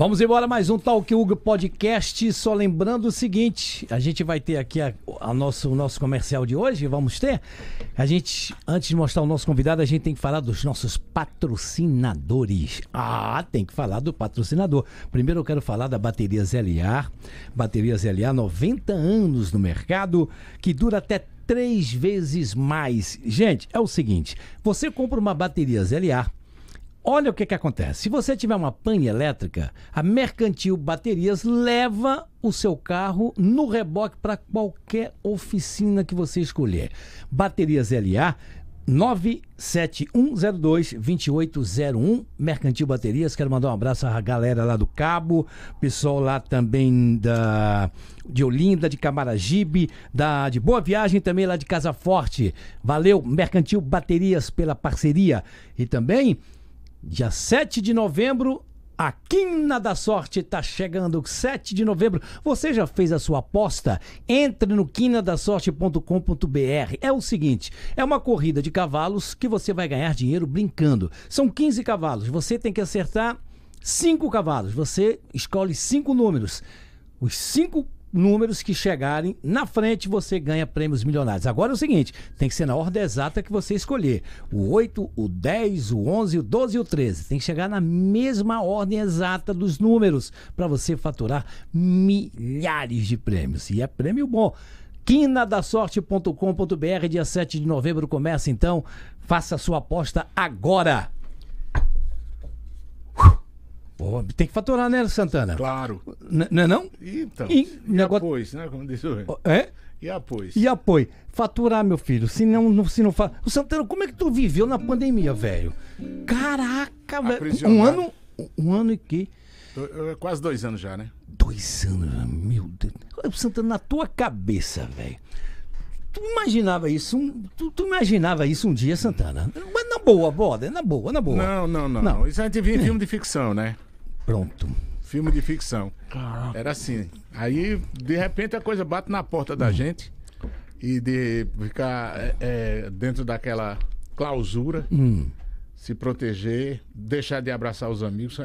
Vamos embora, mais um Talk Hugo Podcast. Só lembrando o seguinte, a gente vai ter aqui o nosso comercial de hoje, vamos ter. A gente, antes de mostrar o nosso convidado, a gente tem que falar dos nossos patrocinadores. Ah, tem que falar do patrocinador. Primeiro eu quero falar da bateria ZLA. Bateria ZLA, 90 anos no mercado, que dura até 3 vezes mais. Gente, é o seguinte, você compra uma bateria ZLA, olha o que acontece. Se você tiver uma pane elétrica, a Mercantil Baterias leva o seu carro no reboque para qualquer oficina que você escolher. Baterias LA 97102-2801, Mercantil Baterias. Quero mandar um abraço à galera lá do Cabo, pessoal lá também de Olinda, de Camaragibe, de Boa Viagem também lá de Casa Forte. Valeu, Mercantil Baterias, pela parceria. E também... Dia 7 de novembro, a Quina da Sorte está chegando, 7 de novembro. Você já fez a sua aposta? Entre no quinadasorte.com.br. É o seguinte, é uma corrida de cavalos que você vai ganhar dinheiro brincando. São 15 cavalos, você tem que acertar 5 cavalos. Você escolhe 5 números. Os 5 números que chegarem na frente, você ganha prêmios milionários. Agora é o seguinte, tem que ser na ordem exata que você escolher. O 8, o 10, o 11, o 12 e o 13. Tem que chegar na mesma ordem exata dos números para você faturar milhares de prêmios. E é prêmio bom. Quinadasorte.com.br, dia 7 de novembro começa então. Faça a sua aposta agora. Tem que faturar, né, Santana? Claro. Não é não? Então, e negócio... né? Como diz o... É? E apoio. E apoio. Faturar, meu filho. Se não faz... O Santana, como é que tu viveu na pandemia, velho? Caraca, velho. Um ano e quê? Quase 2 anos já, né? 2 anos, meu Deus. O Santana, na tua cabeça, velho. Tu imaginava isso? Tu imaginava isso um dia, Santana? Mas na boa, borda. Na boa, na boa. Não. Isso a gente via em filme de ficção, né? Pronto. Filme de ficção. Caraca. Era assim. Aí, de repente, a coisa bate na porta da gente e de ficar dentro daquela clausura, se proteger, deixar de abraçar os amigos.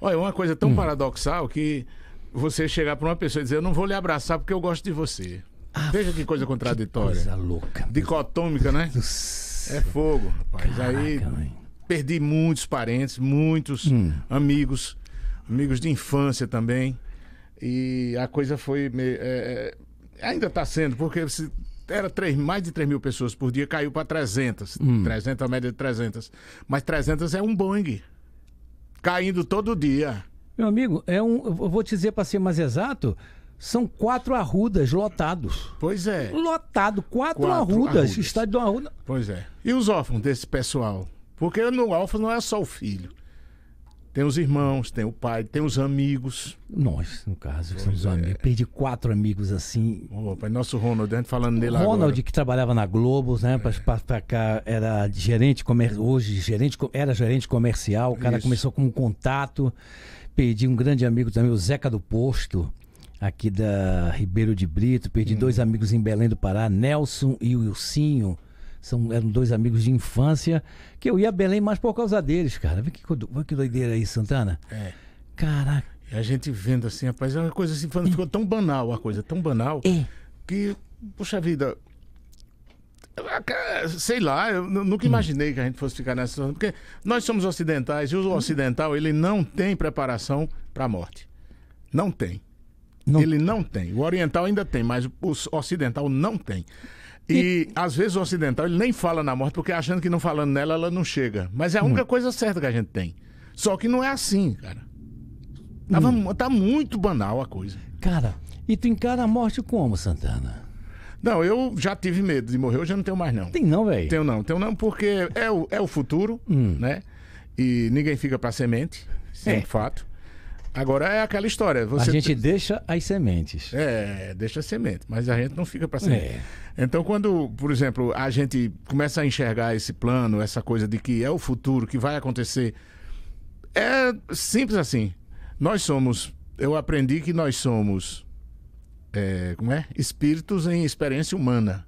Olha, uma coisa tão paradoxal que você chegar para uma pessoa e dizer, eu não vou lhe abraçar porque eu gosto de você. Ah, veja que coisa contraditória. Que coisa louca. Dicotômica, né? É fogo, rapaz. Caraca, aí, mãe. Perdi muitos parentes, muitos amigos de infância também, e a coisa foi ainda está sendo, porque era mais de 3 mil pessoas por dia, caiu para 300, a média de 300, mas 300 é um Boeing caindo todo dia, meu amigo. Eu vou te dizer, para ser mais exato, são 4 Arrudas lotados. Pois é. Lotado, 4 Arrudas. Estádio do Arruda. Pois é. E os órfãos desse pessoal? Porque no órfão não é só o filho. Tem os irmãos, tem o pai, tem os amigos. Nós, no caso, pois somos amigos. Perdi 4 amigos assim. Opa, nosso Ronald, a gente falando dele agora. Ronald, que trabalhava na Globo, né? Pra cá, era gerente comercial. Hoje, era gerente comercial. O cara começou com um contato. Perdi um grande amigo também, o Zeca do Posto, aqui da Ribeiro de Brito. Perdi 2 amigos em Belém do Pará, Nelson e o Wilsinho. Eram 2 amigos de infância, que eu ia a Belém mais por causa deles, cara. Vê que doideira aí, Santana. É. Caraca. E a gente vendo assim, rapaz, é uma coisa assim, ficou tão banal, a coisa tão banal, que, poxa vida, sei lá, eu nunca imaginei que a gente fosse ficar nessa situação, porque nós somos ocidentais, e o ocidental, ele não tem preparação para a morte. Não tem. Ele não tem. O oriental ainda tem, mas o ocidental não tem. E às vezes o ocidental ele nem fala na morte, porque achando que não falando nela, ela não chega. Mas é a única coisa certa que a gente tem. Só que não é assim, cara. Tá muito banal a coisa. Cara, e tu encara a morte como, Santana? Não, eu já tive medo de morrer, hoje eu não tenho mais não. Tem não, velho? Tenho não, porque é o futuro, né? E ninguém fica pra semente, isso é um fato. Agora é aquela história. Você... A gente deixa as sementes. Deixa a semente, mas a gente não fica para semente. Então, quando, por exemplo, a gente começa a enxergar esse plano, essa coisa de que é o futuro, que vai acontecer, é simples assim. Nós somos, eu aprendi que nós somos, espíritos em experiência humana,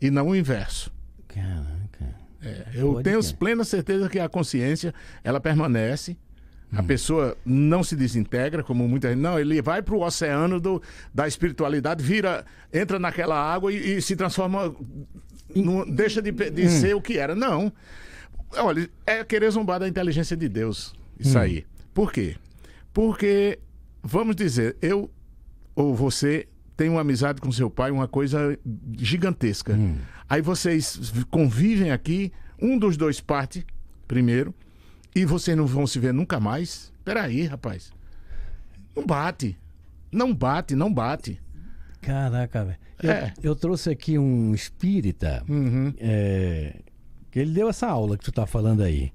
e não o inverso. Caraca. Eu tenho plena certeza que a consciência, ela permanece, A pessoa não se desintegra, como muita gente. Não, ele vai pro oceano da espiritualidade, vira, entra naquela água e se transforma. Deixa de ser o que era. Não. Olha, é querer zombar da inteligência de Deus. Isso aí. Por quê? Porque, vamos dizer, eu ou você tem uma amizade com seu pai, uma coisa gigantesca. Aí vocês convivem aqui, um dos dois parte primeiro. E vocês não vão se ver nunca mais? Peraí, rapaz. Não bate. Não bate, não bate. Caraca, velho. Eu trouxe aqui um espírita que ele deu essa aula que tu tá falando aí.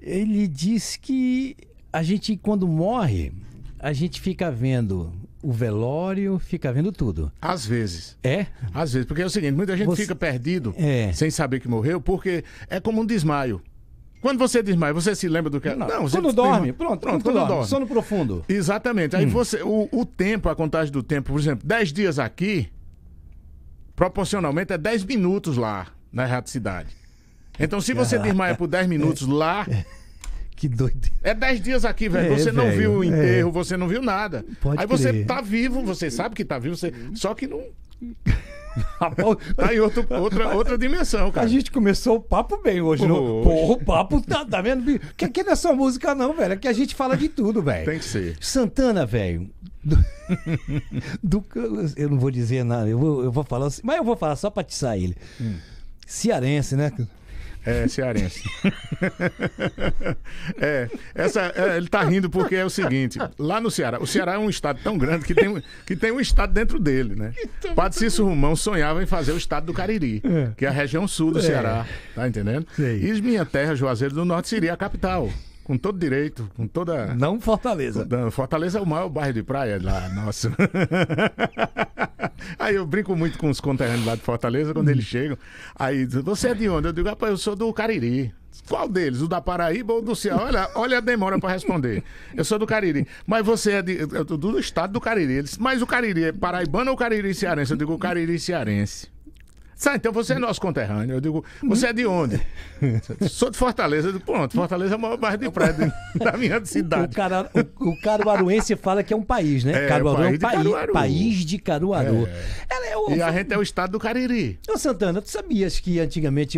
Ele diz que a gente, quando morre, a gente fica vendo o velório, fica vendo tudo. Às vezes. É? Às vezes, porque é o seguinte, muita gente fica perdido sem saber que morreu, porque é como um desmaio. Quando você desmaia, você se lembra do que... Não, você quando dorme, quando dorme. Sono profundo. Exatamente. Aí você... O tempo, a contagem do tempo, por exemplo, 10 dias aqui, proporcionalmente é 10 minutos lá, na Rádio Cidade. Então, se você desmaia por 10 minutos lá... Que doido. É 10 dias aqui, velho. Você não viu o enterro, você não viu nada. Pode Aí você tá vivo, você sabe que tá vivo, você... só que não... Tá em outra dimensão, cara. A gente começou o papo bem hoje, não? Porra, o papo tá vendo? Porque aqui não é só música, não, velho. Aqui a gente fala de tudo, velho. Tem que ser. Santana, velho. Eu não vou dizer nada, eu vou falar assim, mas eu vou falar só pra atiçar ele. Cearense, né? É, cearense. Ele tá rindo porque é o seguinte, lá no Ceará, o Ceará é um estado tão grande que tem um estado dentro dele, né? O Padre Cício Romão sonhava em fazer o estado do Cariri, que é a região sul do Ceará, tá entendendo? Sei. E minha terra, Juazeiro do Norte, seria a capital, com todo direito, com toda... Não Fortaleza. Fortaleza é o maior bairro de praia lá, nossa. Aí eu brinco muito com os conterrâneos lá de Fortaleza, quando eles chegam. Aí dizem, você é de onde? Eu digo, rapaz, eu sou do Cariri. Qual deles? O da Paraíba ou do Ceará? Olha a demora para responder. Eu sou do Cariri. Mas você é do estado do Cariri. Eles, mas o Cariri é paraibano ou Cariri cearense? Eu digo, o Cariri cearense. Sabe, então você é nosso conterrâneo. Eu digo, você é de onde? Sou de Fortaleza. Eu digo, pronto, Fortaleza é o maior bairro de prédio da minha cidade. O caruaruense fala que é um país, né? Caruaru é um país de Caruaru. E a gente é o estado do Cariri. Ô Santana, tu sabias que antigamente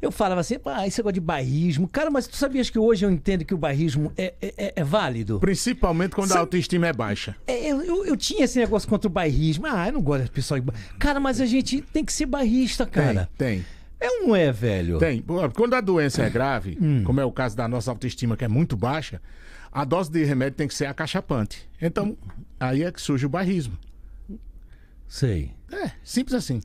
eu falava assim, ah, isso é negócio de bairrismo. Cara, mas tu sabias que hoje eu entendo que o bairrismo é válido? Principalmente quando a autoestima é baixa. Eu tinha esse negócio contra o bairrismo. Ah, eu não gosto de pessoal... Cara, mas a gente tem que ser bairrista, cara. Tem. É ou não é, velho? Tem. Quando a doença é grave, como é o caso da nossa autoestima, que é muito baixa, a dose de remédio tem que ser acachapante. Então, aí é que surge o bairrismo. Sei. É, simples assim.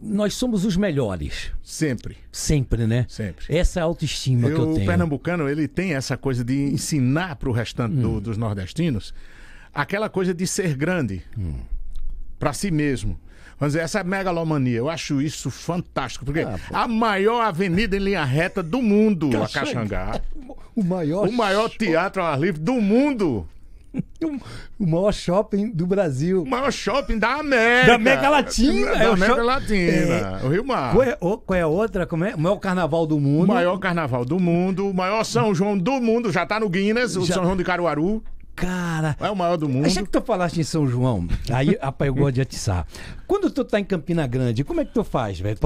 Nós somos os melhores. Sempre. Sempre, né? Sempre. Essa autoestima que eu tenho. O pernambucano, ele tem essa coisa de ensinar pro restante dos nordestinos aquela coisa de ser grande para si mesmo. Vamos dizer, essa megalomania, eu acho isso fantástico, porque a maior avenida em linha reta do mundo, a Caxangá. O maior teatro ao ar livre do mundo. O maior shopping do Brasil. O maior shopping da América. Da América Latina. O Rio Mar. Qual é a outra? Como é? O maior carnaval do mundo. O maior carnaval do mundo. O maior São João do mundo. Já tá no Guinness, o São João de Caruaru. Cara. É o maior do mundo. Achei que tu falaste em São João. Aí, rapaz, eu gosto de atiçar. Quando tu tá em Campina Grande, como é que tu faz, velho?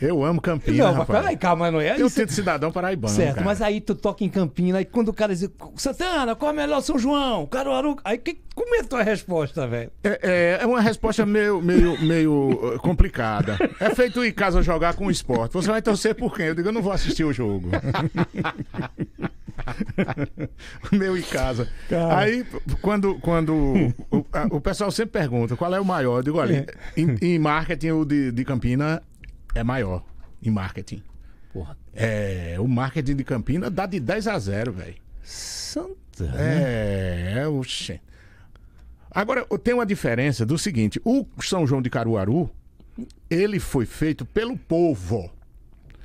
Eu amo Campina, não, rapaz. Peraí, calma, não é? Eu sinto cidadão paraibano, certo, cara. Mas aí tu toca em Campina, e quando o cara diz, Santana, qual é melhor São João? Caruaru... Aí, como é a tua resposta, velho? É uma resposta meio complicada. É feito ir em casa jogar com o esporte. Você vai torcer por quem? Eu digo, eu não vou assistir o jogo. Meu em casa. Cara. Aí, quando o pessoal sempre pergunta qual é o maior, eu digo, olha, em marketing o de Campina é maior. Em marketing. Porra. O marketing de Campina dá de 10-0, velho. Santa. Oxe. Agora, tem uma diferença do seguinte, o São João de Caruaru, ele foi feito pelo povo.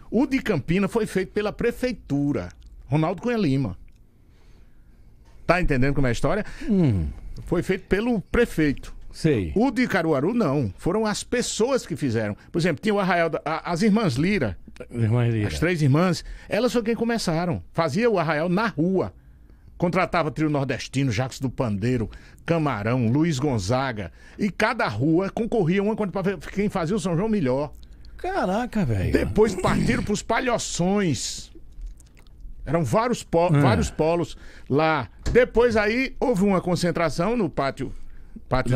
O de Campina foi feito pela prefeitura. Ronaldo Cunha Lima. Tá entendendo como é a história? Foi feito pelo prefeito. Sei. O de Caruaru, não. Foram as pessoas que fizeram. Por exemplo, tinha o Arraial... As Irmãs Lira, As três irmãs, elas foram quem começaram. Fazia o arraial na rua. Contratava trio nordestino, Jacques do Pandeiro, Camarão, Luiz Gonzaga. E cada rua concorria uma para quem fazia o São João melhor. Caraca, velho. Depois partiram para os palhoções. Eram vários, vários polos lá. Depois aí houve uma concentração no pátio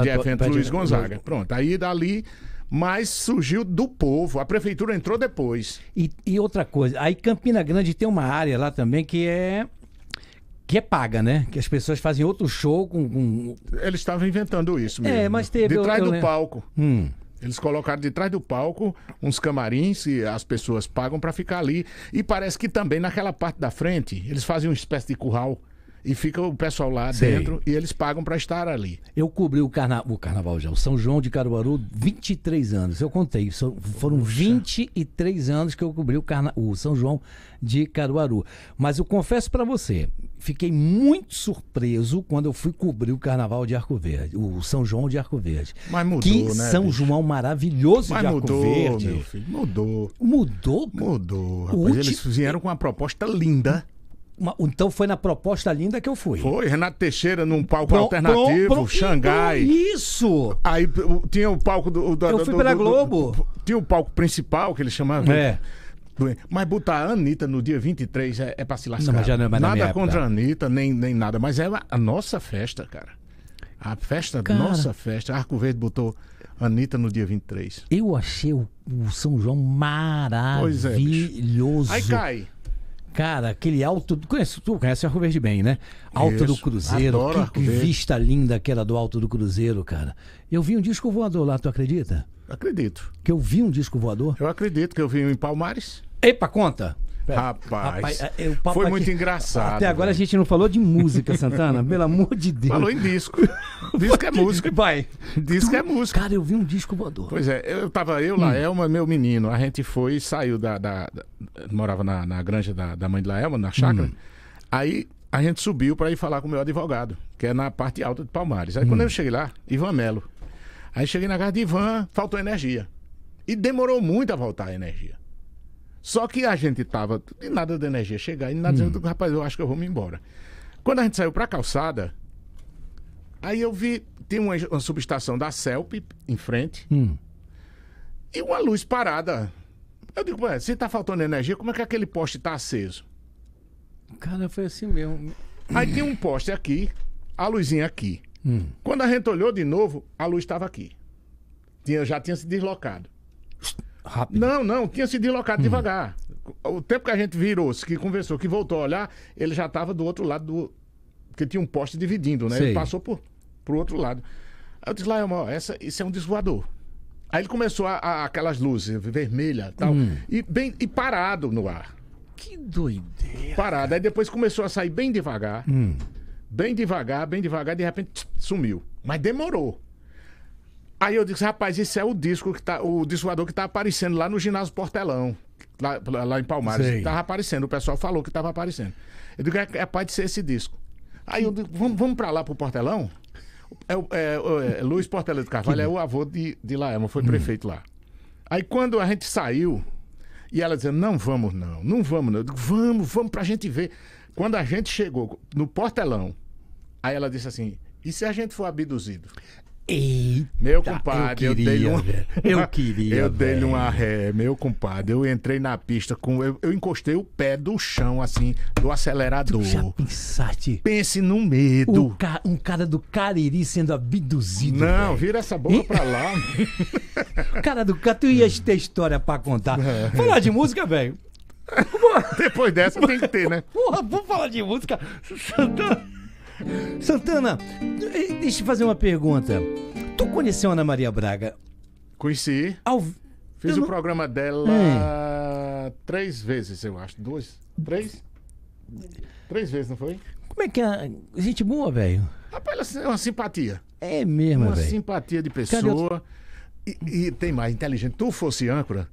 de eventos Luiz Gonzaga. Pronto, aí dali... Mas surgiu do povo, a prefeitura entrou depois. E outra coisa, aí Campina Grande tem uma área lá também que é paga, né? Que as pessoas fazem outro show com... Eles estavam inventando isso mesmo. É, mas teve... De trás do palco. Eles colocaram de trás do palco uns camarins e as pessoas pagam para ficar ali. E parece que também naquela parte da frente, eles fazem uma espécie de curral. E fica o pessoal lá dentro e eles pagam para estar ali. Eu cobri o carnaval já, o São João de Caruaru, 23 anos. Eu contei, foram 23 anos que eu cobri o São João de Caruaru. Mas eu confesso para você, fiquei muito surpreso quando eu fui cobrir o carnaval de Arco Verde, o São João de Arco Verde. Mas mudou, que né? São João maravilhoso. Mas de Arco Verde. Meu filho, mudou. Mudou? Mudou, rapaz. Eles vieram com uma proposta linda. Então foi na proposta linda que eu fui. Foi, Renato Teixeira num palco alternativo, Xangai. Isso! Aí tinha o palco eu fui pela Globo. Tinha o palco principal que eles chamavam. É. Mas botar a Anitta no dia 23 é pra se lascar. Não, mas já não é mais nada contra a Anitta, nem nada. Mas é a nossa festa, cara. A festa, nossa festa. Arco Verde botou Anitta no dia 23. Eu achei o São João maravilhoso. Aí cai. Cara, aquele alto... Tu conhece o Arco Verde bem, né? Alto do Cruzeiro. Que vista linda aquela do Alto do Cruzeiro, cara. Eu vi um disco voador lá, tu acredita? Acredito. Que eu vi um disco voador? Eu acredito que eu vi um em Palmares. Epa, conta! Rapaz, foi muito engraçado. Até agora a gente não falou de música, Santana. Pelo amor de Deus. Falou em disco. Disco é música, pai. Disco é música. Cara, eu vi um disco voador. Pois é, eu, Laelma, meu menino. A gente foi e saiu morava na granja da mãe de Laelma, na chácara. Aí a gente subiu pra ir falar com o meu advogado, que é na parte alta de Palmares. Aí quando eu cheguei lá, Ivan Melo. Aí cheguei na casa de Ivan, faltou energia. E demorou muito a voltar a energia. Só que a gente tava de nada de energia chegar e nada dizendo, rapaz, eu acho que eu vou me embora. Quando a gente saiu pra calçada, aí eu vi, tem uma subestação da CELP em frente e uma luz parada. Eu digo, ué, se tá faltando energia, como é que aquele poste tá aceso? Cara, foi assim mesmo. Aí tem um poste aqui, a luzinha aqui. Quando a gente olhou de novo, a luz estava aqui. Já tinha se deslocado. Rápido. Não, tinha se deslocado devagar. O tempo que a gente virou-se, que conversou, que voltou a olhar, ele já estava do outro lado porque tinha um poste dividindo, né? Sei. Ele passou pro outro lado. Aí eu disse, Laelma, ó, isso é um desvoador. Aí ele começou aquelas luzes vermelhas e tal, e parado no ar. Que doideira. Parado. Aí depois começou a sair bem devagar, bem devagar, de repente sumiu. Mas demorou. Aí eu disse, rapaz, isso é o dissuador que tá aparecendo lá no ginásio Portelão, lá em Palmares. Tava aparecendo, o pessoal falou que tava aparecendo. Eu digo, é capaz de ser esse disco. Aí eu digo, vamos pra lá pro Portelão? Luiz Portela de Carvalho é o avô de Laelma, foi prefeito lá. Aí quando a gente saiu, e ela dizendo, não vamos não. Eu digo, vamos pra gente ver. Quando a gente chegou no Portelão, aí ela disse assim, e se a gente for abduzido? Eita, meu compadre, eu dei-lhe uma ré, meu compadre. Eu entrei na pista eu encostei o pé do chão, assim, do acelerador. Tu já pensaste? Pense no medo. Um cara do Cariri sendo abduzido. Não, véio. Vira essa bola pra lá. Cara do Cariri, tu ias ter história pra contar. Falar de música, velho. Depois dessa tem que ter, né? Porra, vamos falar de música. Santana, deixa eu fazer uma pergunta. Tu conheceu a Ana Maria Braga? Conheci. Fiz o programa dela 3 vezes, eu acho. 3 vezes, não foi? Como é que é? Gente boa, velho. Rapaz, é uma simpatia. É mesmo, velho. Uma simpatia de pessoa. E tem mais, inteligente. Tu fosse âncora.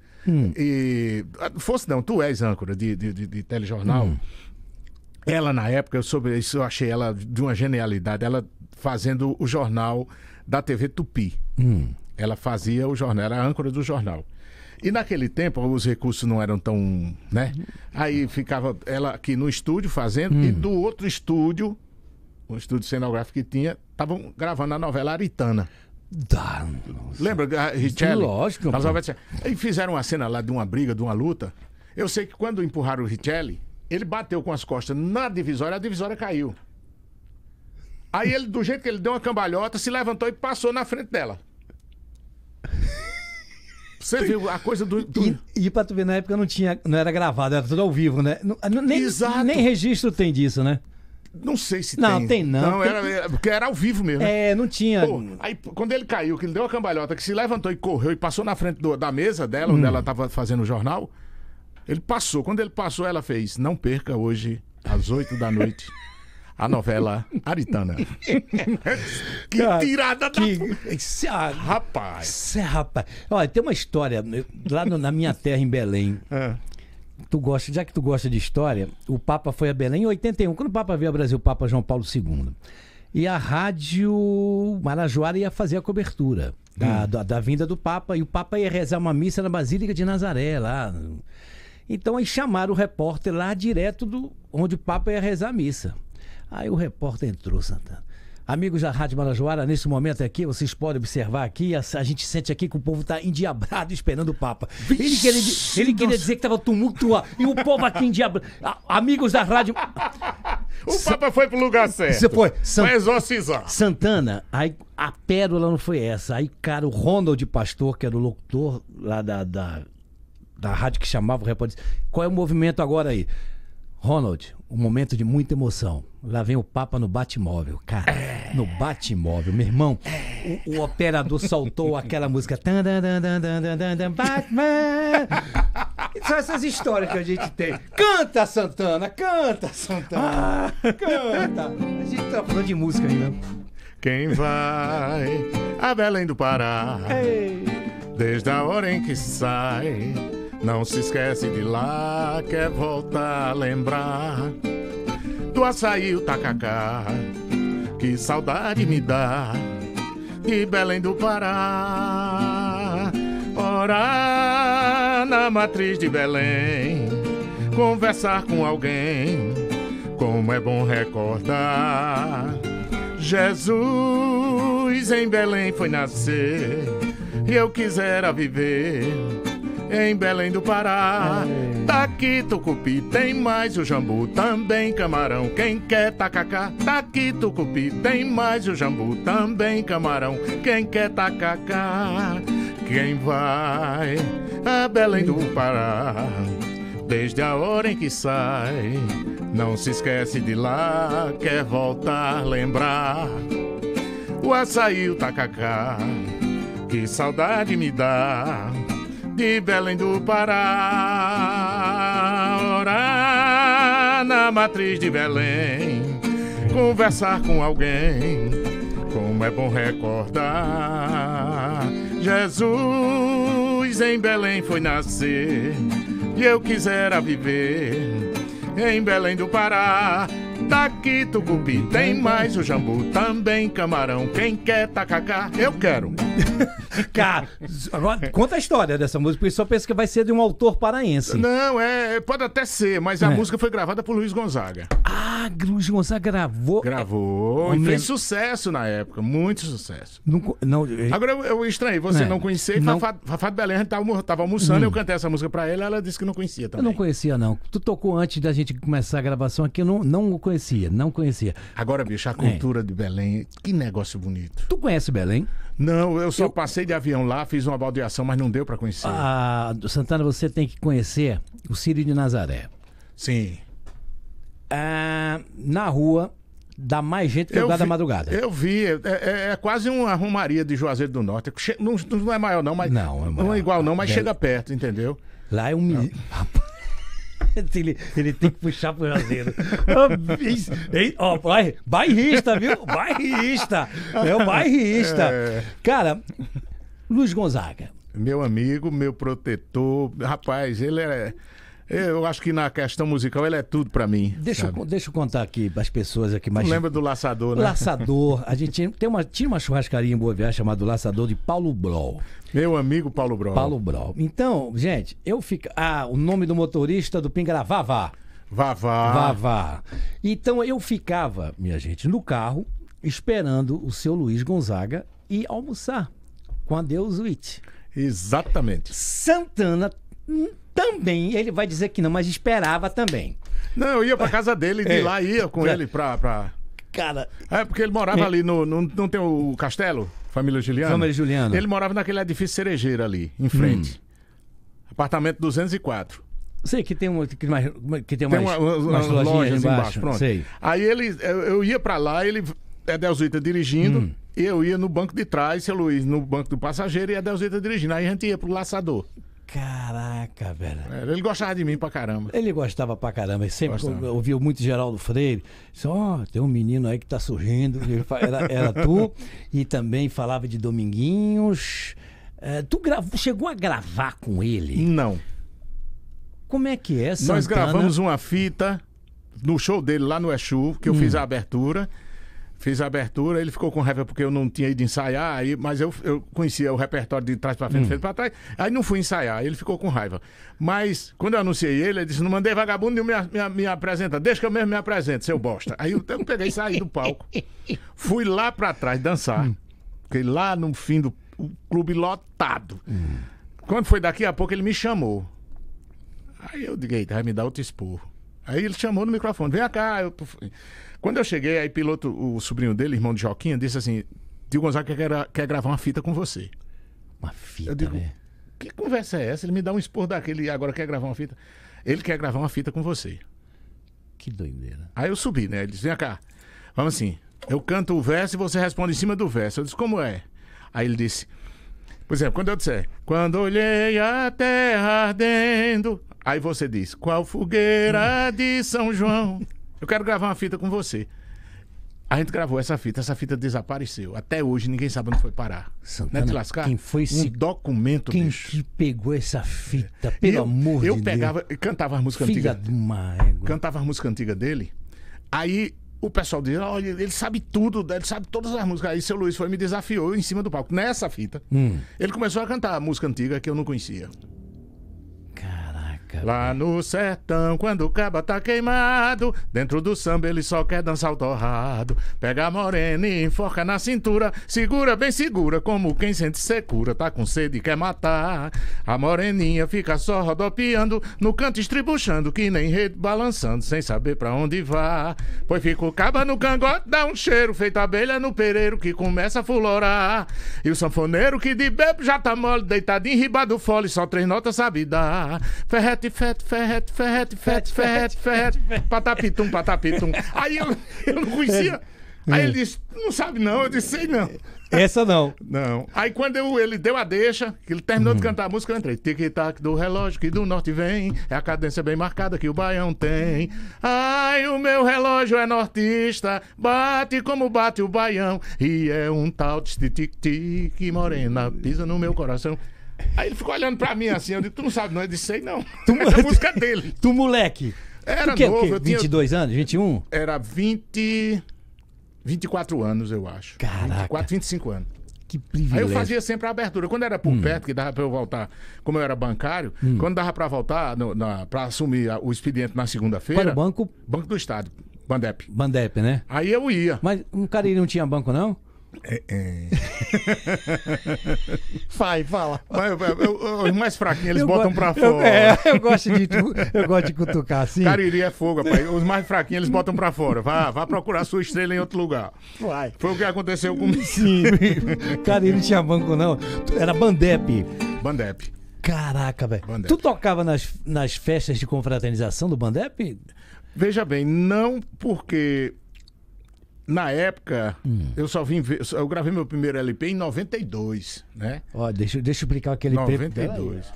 Tu és âncora de telejornal. Ela, na época, eu achei ela de uma genialidade. Ela fazendo o jornal da TV Tupi. Ela fazia o jornal, era a âncora do jornal. E naquele tempo os recursos não eram tão, né? Aí ficava ela aqui no estúdio fazendo, e do outro estúdio, o estúdio cenográfico que tinha, estavam gravando a novela Aritana. Lembra, Richelli? Lógico. Aí fizeram uma cena lá de uma briga, de uma luta. Eu sei que quando empurraram o Richelli, ele bateu com as costas na divisória, a divisória caiu. Aí ele, do jeito que ele deu uma cambalhota, se levantou e passou na frente dela. Você viu a coisa do... E pra tu ver, na época não tinha, não era gravado, era tudo ao vivo, né? Nem registro tem disso, né? Não sei se tem. Não, tem não. Não, era, porque era ao vivo mesmo. É, não tinha. Pô, aí quando ele caiu, que ele deu a cambalhota, que se levantou e correu e passou na frente da mesa dela, onde ela tava fazendo o jornal, ele passou. Quando ele passou, ela fez: não perca hoje, às 8 da noite. A novela Aritana. Que tirada da... Rapaz. Olha, tem uma história lá na minha terra, em Belém. É. Tu gosta, já que tu gosta de história, o Papa foi a Belém em 81. Quando o Papa veio ao Brasil, o Papa João Paulo II. E a Rádio Marajoara ia fazer a cobertura da vinda do Papa. E o Papa ia rezar uma missa na Basílica de Nazaré, lá. Então aí chamaram o repórter lá direto do onde o Papa ia rezar a missa. Aí o repórter entrou, Santana. Amigos da Rádio Marajoara, nesse momento aqui, vocês podem observar aqui, a gente sente aqui que o povo está endiabrado esperando o Papa. Ele queria dizer que estava tumultuado. E o povo aqui endiabrado. Amigos da Rádio... O Papa foi pro lugar certo. Você foi. Vai exorcizar. Santana, aí a pérola não foi essa. Aí, cara, o Ronald Pastor, que era o locutor lá da rádio que chamava o repórter, disse: qual é o movimento agora aí? Ronald, um momento de muita emoção. Lá vem o Papa no Batmóvel, cara. No Batmóvel, meu irmão. O operador soltou aquela música. Batman. São essas histórias que a gente tem. Canta, Santana, canta, Santana. Canta. A gente tá falando de música ainda. Quem vai a Belém do Pará, desde a hora em que sai, não se esquece de lá, quer voltar a lembrar do açaí e o tacacá, que saudade me dá de Belém do Pará. Orar na matriz de Belém, conversar com alguém, como é bom recordar. Jesus em Belém foi nascer, e eu quisera viver em Belém do Pará. Taqui, tucupi, tem mais o jambu, também camarão. Quem quer tacacá? Taqui, tucupi, tem mais o jambu, também camarão. Quem quer tacacá? Quem vai a Belém do Pará, desde a hora em que sai, não se esquece de lá, quer voltar a lembrar o açaí, o tacacá, que saudade me dá de Belém do Pará. Orar na matriz de Belém, conversar com alguém, como é bom recordar. Jesus em Belém foi nascer, e eu quisera viver em Belém do Pará. Taqui, tucupi, tem mais o jambu, também camarão. Quem quer tacacá? Eu quero. Cara, agora conta a história dessa música, porque só pensa que vai ser de um autor paraense. Não, pode até ser, mas a música foi gravada por Luiz Gonzaga. Ah, Luiz Gonzaga gravou? Gravou, e fez sucesso na época, muito sucesso. Agora eu estranhei, você não conhecia, Fafá de Belém, a gente tava almoçando, eu cantei essa música pra ela disse que não conhecia também. Eu não conhecia, não. Tu tocou antes da gente começar a gravação aqui, eu não conhecia, não conhecia. Agora, bicho, a cultura de Belém, que negócio bonito. Tu conhece Belém? Não, eu só passei de avião lá, fiz uma baldeação, mas não deu pra conhecer. Ah, Santana, você tem que conhecer o Círio de Nazaré. Sim. Ah, na rua dá mais gente que o lugar da madrugada. Eu vi, é quase uma romaria de Juazeiro do Norte. Não é maior não, mas não é igual não, mas chega perto, entendeu? Lá é um milhão. Ele tem que puxar pro Juazeiro. Ó, bairrista, viu? Bairrista. É o bairrista. Cara, Luiz Gonzaga. Meu amigo, meu protetor. Rapaz, ele é... Eu acho que na questão musical ela é tudo pra mim. Deixa eu contar aqui pras pessoas aqui mais. Tu lembra do Laçador, né? Laçador. A gente tinha uma churrascaria em Boa Viagem chamada Laçador de Paulo Brol. Meu amigo Paulo Brol. Paulo Brol. Então, gente, eu fico. Ah, o nome do motorista do Pinga era Vavá. Vavá. Vavá. Então eu ficava, minha gente, no carro esperando o seu Luiz Gonzaga e almoçar com a Delzuita. Exatamente. Santana. Também, ele vai dizer que não, mas esperava também. Não, eu ia pra casa dele e de lá ia com ele pra... Cara... É, porque ele morava ali no... Não tem o castelo? Família Juliana? Família Juliana. Ele morava naquele edifício Cerejeira ali, em frente. Apartamento 204. Sei que tem umas lojas embaixo. Pronto. Sei. Aí ele... Eu ia pra lá, ele... Delzuita dirigindo... Eu ia no banco de trás, seu Luiz, no banco do passageiro, e a Delzuita dirigindo. Aí a gente ia pro Laçador. Caraca, velho. Ele gostava de mim pra caramba. Ele gostava pra caramba. Ele sempre ouviu muito Geraldo Freire. Disse, tem um menino aí que tá surgindo. Era tu. E também falava de Dominguinhos. Tu chegou a gravar com ele? Não. Como é que é, Santana? Nós gravamos uma fita no show dele lá no Exu, que eu fiz a abertura. Ele ficou com raiva porque eu não tinha ido ensaiar, aí, mas eu conhecia o repertório de trás pra frente, frente pra trás, aí não fui ensaiar, ele ficou com raiva. Mas, quando eu anunciei ele disse, não mandei vagabundo nenhum me apresenta, deixa que eu mesmo me apresente, seu bosta. Aí eu peguei e saí do palco, fui lá pra trás dançar, fiquei lá no fim do clube lotado. Quando foi daqui a pouco, ele me chamou. Aí eu digo, eita, vai me dar outro esporro. Aí ele chamou no microfone, vem cá. Quando eu cheguei, aí piloto, o sobrinho dele, irmão de Joaquinha, disse assim, Tio Gonzaga quer gravar uma fita com você. Uma fita, eu digo, que conversa é essa? Ele me dá um esporro daquele, agora quer gravar uma fita. Ele quer gravar uma fita com você. Que doideira. Aí eu subi, né? Ele disse, vem cá, vamos assim, eu canto o verso e você responde em cima do verso. Eu disse, como é? Aí ele disse, por exemplo, quando eu disser, quando olhei a terra ardendo... Aí você diz, qual fogueira de São João? Eu quero gravar uma fita com você. A gente gravou essa fita desapareceu. Até hoje ninguém sabe onde foi parar. Santana, não é de lascar? Quem foi esse documento, quem bicho? Que pegou essa fita, pelo amor de Deus. Eu pegava e cantava as músicas antigas. Filha de uma égua. Cantava as músicas antigas dele. Aí o pessoal diz, olha, ele sabe tudo, ele sabe todas as músicas. Aí seu Luiz foi e me desafiou em cima do palco. Nessa fita, ele começou a cantar a música antiga que eu não conhecia. Lá no sertão, quando o caba tá queimado, dentro do samba ele só quer dançar o torrado. Pega a morena e enforca na cintura, segura, bem segura, como quem sente secura. Tá com sede e quer matar. A moreninha fica só rodopiando, no canto estribuchando, que nem rede balançando, sem saber pra onde vá. Pois fica o caba no cangote, dá um cheiro, feito abelha no pereiro, que começa a fulorar. E o sanfoneiro que de bebo já tá mole, deitado enribado fole, só três notas sabe dar. Ferrete ferrete, patapitum, patapitum. Aí eu não conhecia. Aí ele disse, não sabe não. Eu disse, sei não. Essa não. Não. Aí quando ele deu a deixa, que ele terminou de cantar a música, eu entrei. Tic-tac do relógio que do norte vem, é a cadência bem marcada que o baião tem. Ai, o meu relógio é nortista, bate como bate o baião, e é um tal de tic-tic, morena, pisa no meu coração. Aí ele ficou olhando pra mim assim, eu disse, tu não sabe não, eu disse, sei não. Essa música dele. Tu moleque. Era novo. Eu tinha 22 anos, 21? Era 24 anos, eu acho. Caraca. 24, 25 anos. Que privilégio. Aí eu fazia sempre a abertura. Quando era por perto, que dava pra eu voltar, como eu era bancário, quando dava pra voltar, pra assumir o expediente na segunda-feira... Para o banco? Banco do Estado, Bandep. Bandep, né? Aí eu ia. Mas no Cariri não tinha banco, não? Vai, fala. Os mais fraquinhos eles botam pra fora. Eu gosto de cutucar assim. Cariri é fogo, rapaz. Os mais fraquinhos eles botam pra fora. Vá procurar sua estrela em outro lugar. Vai. Foi o que aconteceu comigo. Sim. Cariri não tinha banco, não. Era Bandep. Bandep. Caraca, velho. Tu tocava nas festas de confraternização do Bandep? Veja bem, não porque. Na época, eu só vim ver. Eu gravei meu primeiro LP em 92, né? Ó, deixa eu explicar aquele LP. 92.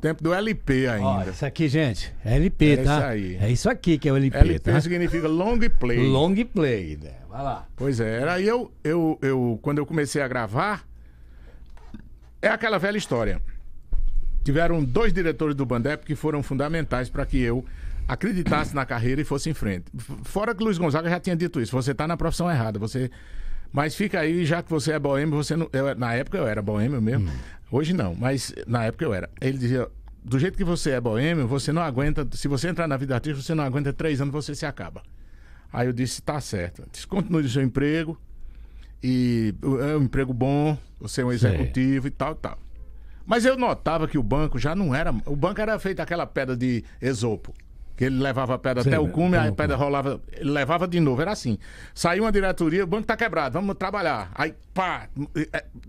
Tempo do LP ainda. Ó, isso aqui, gente. É LP, é tá? Isso aí. É isso aqui que é o LP. LP tá? Significa long play. Long play, né? Vai lá. Pois é, era aí quando eu comecei a gravar, é aquela velha história. Tiveram dois diretores do Bandep que foram fundamentais para que eu acreditasse na carreira e fosse em frente. Fora que Luiz Gonzaga já tinha dito isso, você está na profissão errada, você... Mas fica aí, já que você é boêmio, você não... Eu, na época eu era boêmio mesmo, hoje não, mas na época eu era. Ele dizia, do jeito que você é boêmio, você não aguenta, se você entrar na vida artística, você não aguenta 3 anos, você se acaba. Aí eu disse, tá certo, descontinue o seu emprego, e é um emprego bom, você é um executivo e tal, tal. Mas eu notava que o banco já não era... O banco era feito aquela pedra de esopo, que ele levava a pedra até o cume, a pedra rolava, ele levava de novo, era assim. Saiu uma diretoria, o banco tá quebrado, vamos trabalhar. Aí, pá,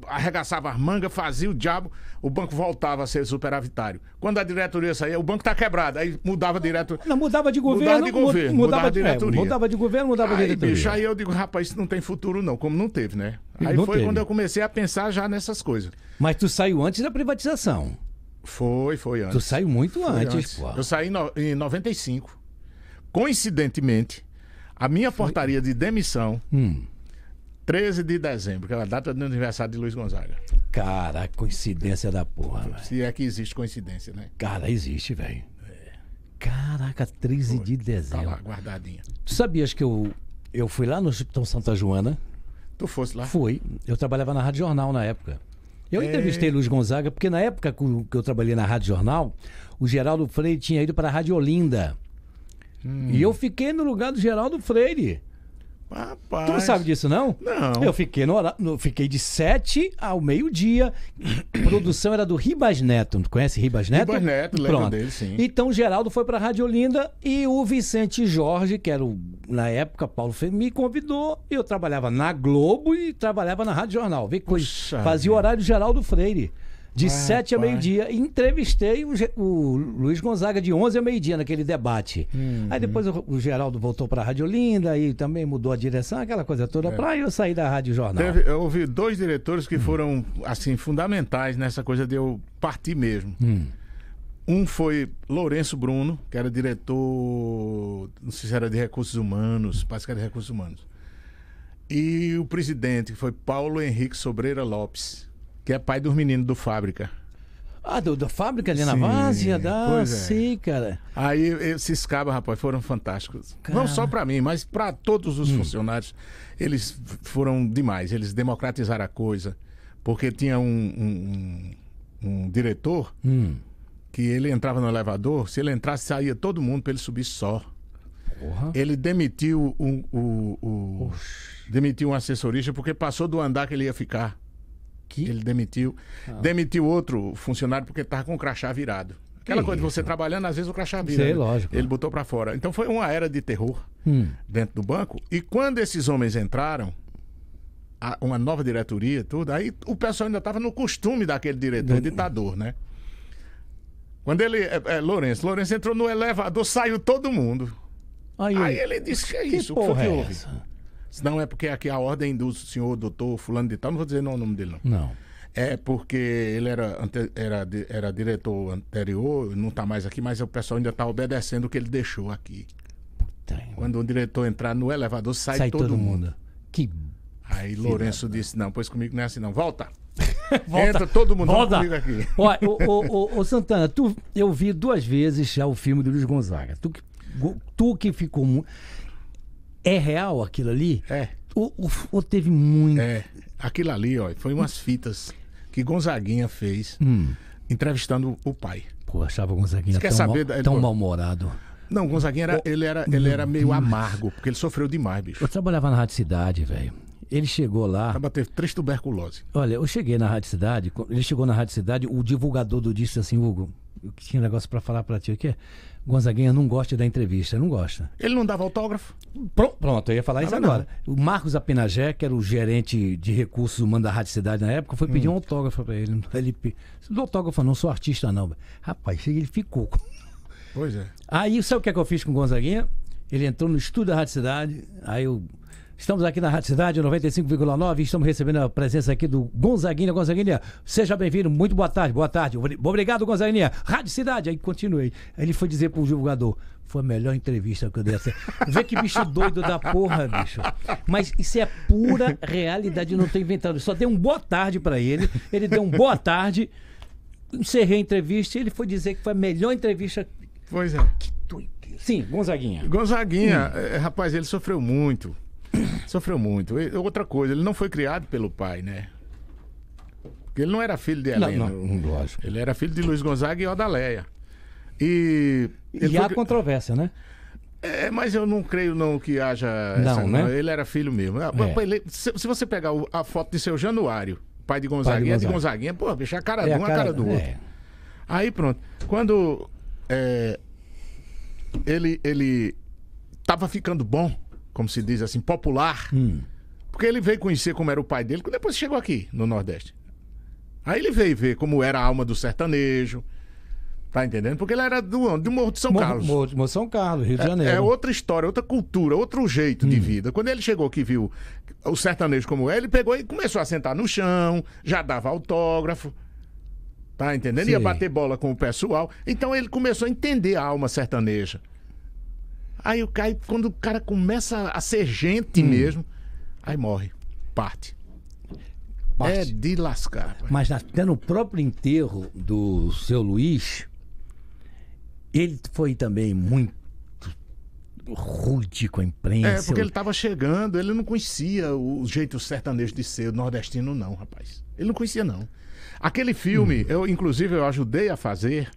arregaçava as mangas, fazia o diabo, o banco voltava a ser superavitário. Quando a diretoria saía, o banco tá quebrado, aí mudava direto. Não, mudava de governo, mudava de diretoria. Mudava de governo, mudava de diretoria. Bicho, aí eu digo, rapaz, isso não tem futuro não, como não teve, né? Aí não foi teve. Quando eu comecei a pensar já nessas coisas. Mas tu saiu antes da privatização. Foi antes. Tu saiu muito antes, pô. Eu saí em 95. Coincidentemente, a minha portaria de demissão, 13 de dezembro, que era a data do aniversário de Luiz Gonzaga. Cara, coincidência da porra, velho. Se é que existe coincidência, né? Cara, existe, velho. É. Caraca, 13 de dezembro. Tá lá, guardadinha. Tu sabias que eu fui lá no Hospital Santa Joana? Tu fosse lá? Fui. Eu trabalhava na Rádio Jornal na época. Eu entrevistei Luiz Gonzaga, porque na época que eu trabalhei na Rádio Jornal, o Geraldo Freire tinha ido para a Rádio Olinda. E eu fiquei no lugar do Geraldo Freire. Rapaz. Tu não sabe disso, não? Não. Eu fiquei, fiquei de 7 ao meio-dia. Produção era do Ribas Neto. Tu conhece Ribas Neto? Ribas Neto, lembro dele, sim. Então o Geraldo foi para a Rádio Olinda e o Vicente Jorge, que era na época Paulo Freire, me convidou. Eu trabalhava na Globo e trabalhava na Rádio Jornal. Fazia o horário do Geraldo Freire. De 7 a meio-dia, entrevistei o Luiz Gonzaga de 11 a meio-dia naquele debate. Aí depois o Geraldo voltou para a Rádio Olinda e também mudou a direção, aquela coisa toda, para eu sair da Rádio Jornal. Eu ouvi dois diretores que foram, assim, fundamentais nessa coisa de eu partir mesmo. Um foi Lourenço Bruno, que era diretor, não sei se era de Recursos Humanos, parece que era de Recursos Humanos. E o presidente, que foi Paulo Henrique Sobreira Lopes, que é pai dos meninos do Fábrica. Ah, da Fábrica ali na Várzea? Sim, cara. Aí esses cabos, rapaz, foram fantásticos. Cara. Não só para mim, mas para todos os funcionários. Eles foram demais, eles democratizaram a coisa. Porque tinha um diretor que ele entrava no elevador, se ele entrasse, saía todo mundo para ele subir só. Porra. Ele demitiu demitiu um assessorista porque passou do andar que ele ia ficar. Ele demitiu. Demitiu outro funcionário porque estava com o crachá virado. Aquela coisa de você trabalhando, às vezes o crachá vira. Sei, né? Lógico. Ele botou para fora. Então foi uma era de terror dentro do banco. E quando esses homens entraram, uma nova diretoria, tudo, aí o pessoal ainda estava no costume daquele diretor, ditador, né? Quando ele... Lourenço entrou no elevador, saiu todo mundo. Aí ele disse, que é isso? O que foi que houve? Não é porque aqui a ordem do senhor doutor fulano de tal, não vou dizer o nome dele não. É porque ele era diretor anterior, não está mais aqui, mas o pessoal ainda está obedecendo o que ele deixou aqui. Quando o diretor entrar no elevador, sai todo mundo. Que... Aí Lourenço disse, não, pois comigo não é assim não, volta. Volta. Entra todo mundo comigo aqui. Olha, ô Santana, eu vi 2 vezes já o filme do Luiz Gonzaga. Tu que ficou muito... É real aquilo ali? É. Ou teve muito... É. Aquilo ali, ó, foi umas fitas que Gonzaguinha fez entrevistando o pai. Pô, achava o Gonzaguinha tão mal-humorado. Não, o Gonzaguinha ele era meio amargo, porque ele sofreu demais, bicho. Eu trabalhava na Rádio Cidade, velho. Ele chegou lá... Teve 3 tuberculose. Olha, eu cheguei na Rádio Cidade, ele chegou na Rádio Cidade, o divulgador do disco assim, Hugo... Eu tinha um negócio pra falar pra ti, o que é? Gonzaguinha não gosta da entrevista, não gosta. Ele não dava autógrafo? Pronto, eu ia falar isso agora. Não. O Marcos Apinagé, que era o gerente de recursos humanos da Rádio Cidade na época, foi pedir um autógrafo pra ele. Ele não autógrafo, não sou artista não. Rapaz, ele ficou. Pois é. Aí, sabe o que é que eu fiz com o Gonzaguinha? Ele entrou no estúdio da Rádio Cidade, aí eu... Estamos aqui na Rádio Cidade, 95,9, estamos recebendo a presença aqui do Gonzaguinha. Gonzaguinha, seja bem-vindo, muito boa tarde, Obrigado, Gonzaguinha. Rádio Cidade, aí continuei. Ele foi dizer pro divulgador, foi a melhor entrevista que eu dei. Vê que bicho doido da porra, bicho. Mas isso é pura realidade, não tô inventando. Só dei um boa tarde pra ele, ele deu um boa tarde... encerrei a entrevista e ele foi dizer que foi a melhor entrevista. Pois é. Que doideira. Sim, Gonzaguinha. Gonzaguinha, rapaz, ele sofreu muito. Sofreu muito. E outra coisa, ele não foi criado pelo pai, né? Porque ele não era filho de Helena. Não, lógico. Ele era filho de Luiz Gonzaga e Odaleia. E há controvérsia, né? É, mas eu não creio não que haja essa, não, né? Ele era filho mesmo. É. Se você pegar a foto de seu Januário, pai de Gonzaguinha, pai de Gonzaguinha, pô, bicho, a cara de um, a cara do outro. É. Aí pronto. Quando ele tava ficando bom, como se diz assim, popular, porque ele veio conhecer como era o pai dele, depois chegou aqui no Nordeste. Aí ele veio ver como era a alma do sertanejo. Tá entendendo? Porque ele era do Morro de São Carlos. Morro de São Carlos, Rio de Janeiro. É outra história, outra cultura, outro jeito de vida. Quando ele chegou aqui e viu o sertanejo como é, ele pegou e começou a sentar no chão, já dava autógrafo. Tá entendendo? Sim. Ia bater bola com o pessoal. Então ele começou a entender a alma sertaneja. Aí o cara, quando o cara começa a ser gente mesmo, aí morre. Parte. É de lascar. Pai. Mas até no próprio enterro do seu Luiz... Ele foi também muito rude com a imprensa. É, porque ele estava chegando, ele não conhecia o jeito sertanejo de ser nordestino, não, rapaz. Ele não conhecia, não. Aquele filme, eu ajudei a fazer.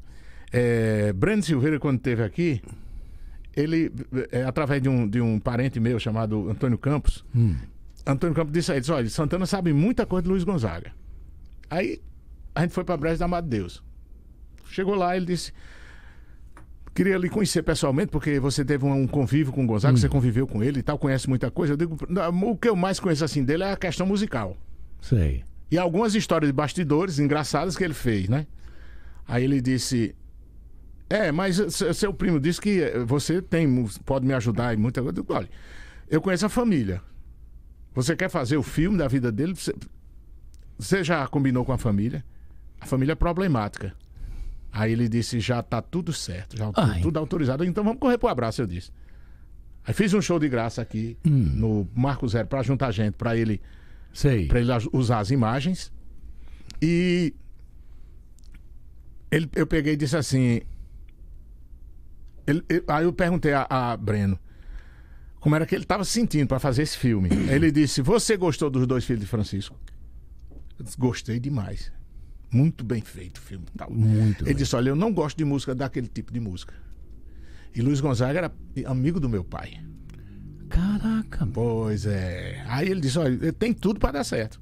Breno Silveira, quando esteve aqui, ele, através de um parente meu chamado Antônio Campos, Antônio Campos disse a ele, olha, Santana sabe muita coisa de Luiz Gonzaga. Aí a gente foi para Brejo da Amado Deus. Chegou lá, ele disse... Queria lhe conhecer pessoalmente, porque você teve um convívio com o Gonzaga, você conviveu com ele e tal, conhece muita coisa. Eu digo, o que eu mais conheço assim dele é a questão musical. Sei. E algumas histórias de bastidores engraçadas que ele fez, né? Aí ele disse, mas seu primo disse que você pode me ajudar e muita coisa. Eu digo, olha, eu conheço a família. Você quer fazer o filme da vida dele? Você já combinou com a família? A família é problemática. Aí ele disse, já tá tudo certo, já tudo autorizado, então vamos correr pro abraço, eu disse. Aí fiz um show de graça aqui no Marco Zero pra juntar gente, pra ele usar as imagens. E eu peguei e disse assim, aí eu perguntei a Breno como era que ele tava se sentindo pra fazer esse filme. Ele disse, você gostou dos dois filhos de Francisco? Eu disse, gostei demais. Muito bem feito o filme. Tal. Ele disse, olha, eu não gosto de música, daquele tipo de música. E Luiz Gonzaga era amigo do meu pai. Caraca. Pois é. Aí ele disse, olha, tem tudo para dar certo.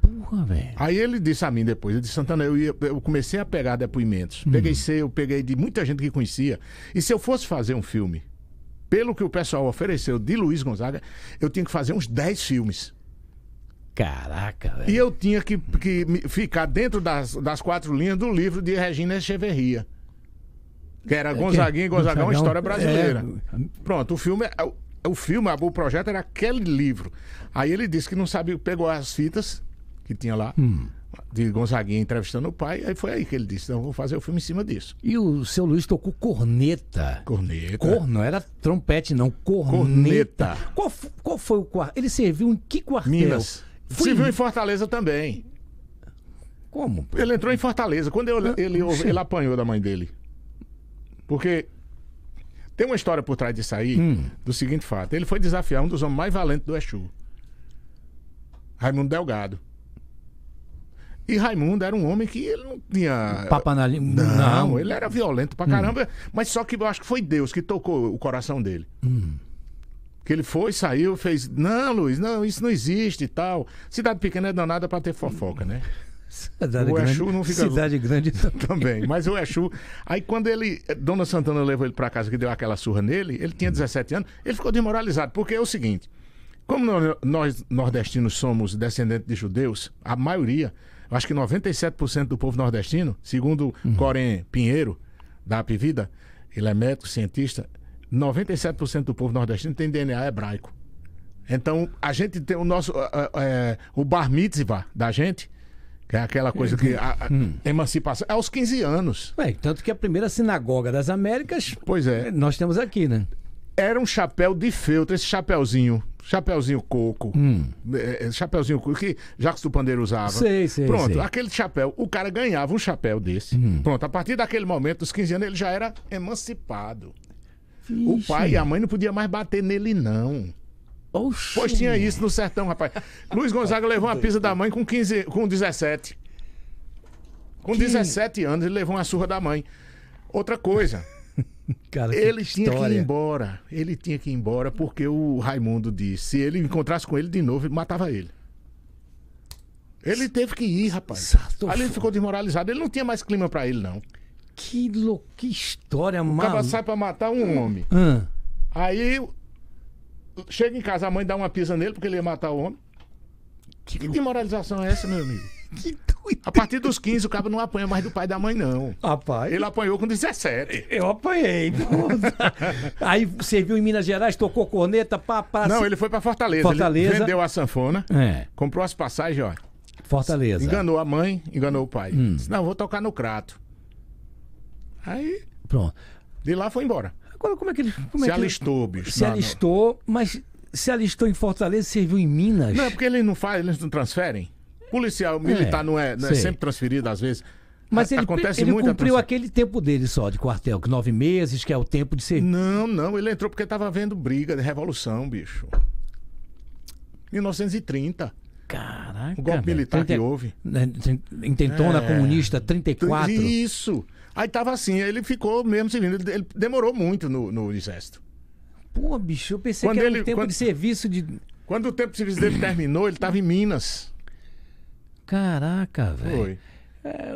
Porra, velho. Aí ele disse a mim depois, ele disse, Santana, eu comecei a pegar depoimentos. Peguei de muita gente que conhecia. E se eu fosse fazer um filme, pelo que o pessoal ofereceu de Luiz Gonzaga, eu tinha que fazer uns 10 filmes. Caraca, velho. E eu tinha que ficar dentro das 4 linhas do livro de Regina Echeverria. Que era Gonzaguinha e Gonzagão, uma história brasileira. Pronto, o projeto era aquele livro. Aí ele disse que não sabia, pegou as fitas que tinha lá, de Gonzaguinha entrevistando o pai, aí foi aí que ele disse, não, vou fazer o filme em cima disso. E o seu Luiz tocou corneta. Corneta. Não era trompete, não, corneta. Qual foi o quarto? Ele serviu em que quartel? Minas. Serviu em Fortaleza também. Como? Ele entrou em Fortaleza. Quando ele apanhou da mãe dele. Porque tem uma história por trás disso aí, do seguinte fato. Ele foi desafiar um dos homens mais valentes do Exu, Raimundo Delgado. E Raimundo era um homem que ele não tinha... Não, ele era violento pra caramba. Mas só que eu acho que foi Deus que tocou o coração dele. Que ele foi, saiu, fez, não, Luiz, não, isso não existe e tal. Cidade pequena é danada pra ter fofoca, né? O Exu não fica... Cidade grande também. Mas o Exu... Aí quando Dona Santana levou ele pra casa, que deu aquela surra nele, ele tinha 17 anos, ele ficou desmoralizado, porque é o seguinte, como nós nordestinos somos descendentes de judeus, a maioria, acho que 97% do povo nordestino, segundo Corém Pinheiro, da Apivida, ele é médico, cientista... 97% do povo nordestino tem DNA hebraico. Então, a gente tem o nosso... o bar mitzvah da gente, que é aquela coisa que... Emancipação. É aos 15 anos. Tanto que a primeira sinagoga das Américas... Pois é. Nós temos aqui, né? Era um chapéu de feltro, esse chapéuzinho Chapeuzinho coco. Chapeuzinho coco, que Jacques do Pandeiro usava. Pronto, aquele chapéu, o cara ganhava um chapéu desse. Pronto, a partir daquele momento, dos 15 anos, ele já era emancipado. Vixe. O pai e a mãe não podiam mais bater nele, não. Oxi. Pois tinha isso no sertão, rapaz. Luiz Gonzaga levou uma pisa da mãe com 17. Com 17 anos, ele levou uma surra da mãe. Outra coisa... Cara, ele tinha que ir embora. Ele tinha que ir embora porque o Raimundo disse: se ele encontrasse com ele de novo, ele matava ele. Ele teve que ir, rapaz. Ali ele ficou desmoralizado. Ele não tinha mais clima pra ele, não. Que louca, que história, mano. O cara sai pra matar um homem. Aí chega em casa, a mãe dá uma pisa nele porque ele ia matar o homem. Que desmoralização é essa, meu amigo? Que doido. A partir dos 15, o cabo não apanha mais do pai e da mãe, não. Rapaz. Ele apanhou com 17. Eu apanhei. Aí serviu em Minas Gerais, tocou corneta, pá. Não, ele foi pra Fortaleza. Ele vendeu a sanfona, comprou as passagens, ó. Fortaleza. Enganou a mãe, enganou o pai. Disse, não, vou tocar no crato. Aí. Pronto. De lá foi embora. Agora, como é que ele. Alistou, bicho. Se alistou, mas se alistou em Fortaleza, serviu em Minas. Não, é porque ele não faz, eles não transferem. Policial, militar não é sempre transferido às vezes. Mas ele cumpriu aquele tempo dele só, de quartel, que 9 meses, que é o tempo de ser... Não, ele entrou porque estava vendo briga de revolução, bicho. 1930. Caraca. O golpe militar que houve. Intentona comunista, 34. Isso. Aí tava assim, ele ficou mesmo servindo, ele demorou muito no exército. Pô, bicho, eu pensei que era um tempo de serviço de... Quando o tempo de serviço dele terminou, ele estava em Minas. Caraca, velho.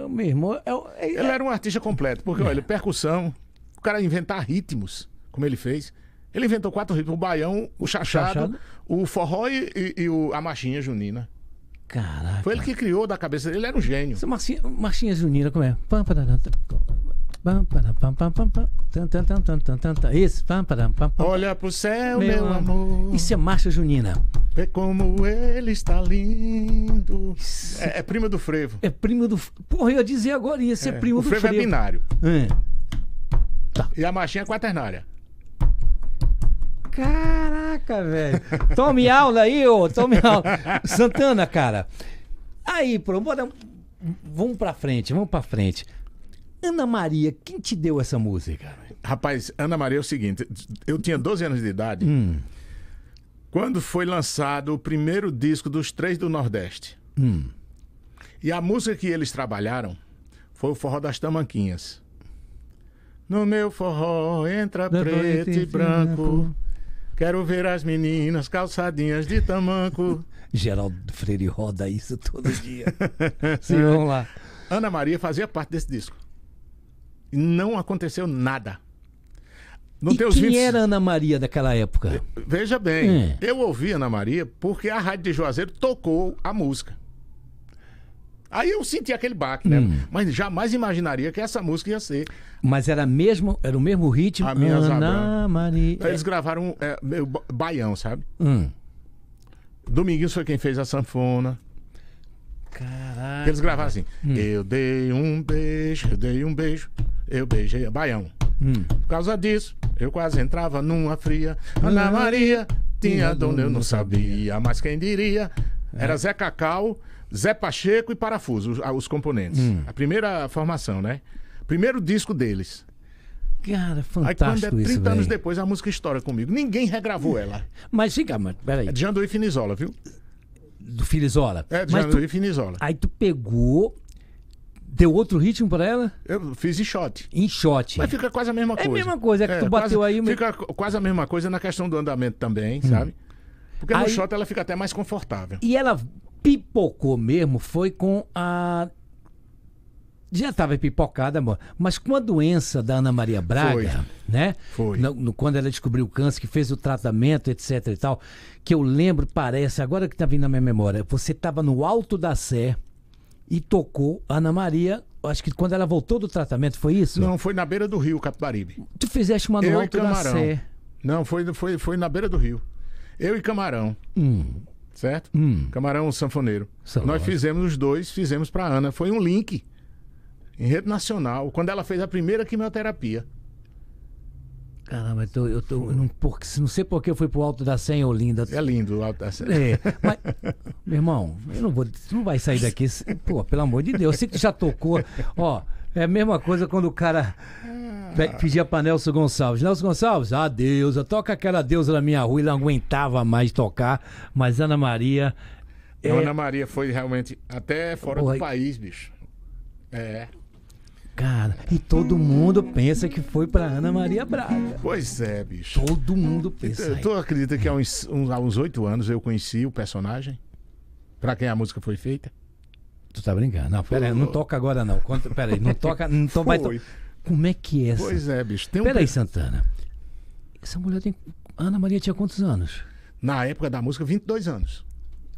Meu irmão. Ele era um artista completo, porque olha, percussão, o cara inventar ritmos, como ele fez. Ele inventou 4 ritmos: o baião, o chachado, o forró e a marchinha junina. Caraca. Foi ele que criou da cabeça dele, ele era um gênio. Essa marchinha junina, como é? Esse. Olha pro céu, meu amor. Isso é marcha junina. Vê como ele está lindo. É prima do frevo. É prima do... Porra, eu ia dizer agora isso. É prima do frevo. O frevo é binário. Tá. E a marchinha é quaternária. Caraca, velho. Tome aula aí, ô. Tome aula. Santana, cara. Aí, pronto. Vamos pra frente. Ana Maria, quem te deu essa música? Rapaz, Ana Maria é o seguinte, eu tinha 12 anos de idade, quando foi lançado o primeiro disco dos 3 do Nordeste. E a música que eles trabalharam foi o Forró das Tamanquinhas. No meu forró entra preto e branco, quero ver as meninas calçadinhas de tamanco. Geraldo Freire roda isso todo dia. Sim, vamos lá. Ana Maria fazia parte desse disco. Não aconteceu nada. E quem era Ana Maria daquela época? Veja bem, eu ouvi Ana Maria porque a rádio de Juazeiro tocou a música. Aí eu senti aquele baque, né? Mas jamais imaginaria que essa música ia ser. Mas era o mesmo ritmo? A minha Ana Maria. Eles gravaram meio baião, sabe? Dominguinhos foi quem fez a sanfona. Caraca. Eles gravaram assim: eu dei um beijo, eu beijei a baião. Por causa disso, eu quase entrava numa fria. Ana Maria tinha dono, eu não sabia, mas quem diria? Era Zé Cacau, Zé Pacheco e Parafuso, os componentes. A primeira formação, né? Primeiro disco deles. Cara, fantástico. Aí quando 30 anos depois, a música estoura comigo. Ninguém regravou ela. Mas fica, mano, peraí. É de Janduí Finizola, viu? Do Finizola. É, de Janduí Finizola. Aí tu pegou, deu outro ritmo pra ela? Eu fiz em shot. Em shot. Mas fica quase a mesma coisa. É a mesma coisa, que tu bateu quase, aí... Fica quase a mesma coisa na questão do andamento também, sabe? Porque aí, no shot ela fica até mais confortável. E ela pipocou mesmo, foi com a... Já estava pipocada, amor. Mas com a doença da Ana Maria Braga, né? Foi. Quando ela descobriu o câncer, que fez o tratamento, etc e tal, que eu lembro, parece, agora que está vindo na minha memória, você estava no Alto da Sé e tocou Ana Maria, acho que quando ela voltou do tratamento, foi isso? Não, foi na beira do rio, Capibaribe. Tu fizeste uma no Alto da Sé. Não, foi na beira do rio. Eu e Camarão. Certo? Camarão, sanfoneiro. Nós fizemos os dois, fizemos para Ana. Foi um link. Em rede nacional, quando ela fez a primeira quimioterapia. Caramba, não sei porque eu fui pro Alto da Sé em Olinda. É lindo o Alto da Sé. É, mas, meu irmão, tu não vai sair daqui. Pô, pelo amor de Deus, eu sei que já tocou. Ó, é a mesma coisa quando o cara pedia pra Nelson Gonçalves. Nelson Gonçalves, ah, deusa, toca aquela deusa na minha rua. Ele não aguentava mais tocar, mas Ana Maria... É... Ana Maria foi realmente até fora do país, bicho. É... Cara, e todo mundo pensa que foi pra Ana Maria Braga. Pois é, bicho. Todo mundo pensa. Tu acredita que há uns 8 anos eu conheci o personagem? Pra quem a música foi feita? Tu tá brincando? Não, peraí, não toca agora não. Peraí, não toca. Não to... Vai to... Como é que é? Pois é, bicho. Peraí, Santana. Essa mulher tem. Ana Maria tinha quantos anos? Na época da música, 22 anos.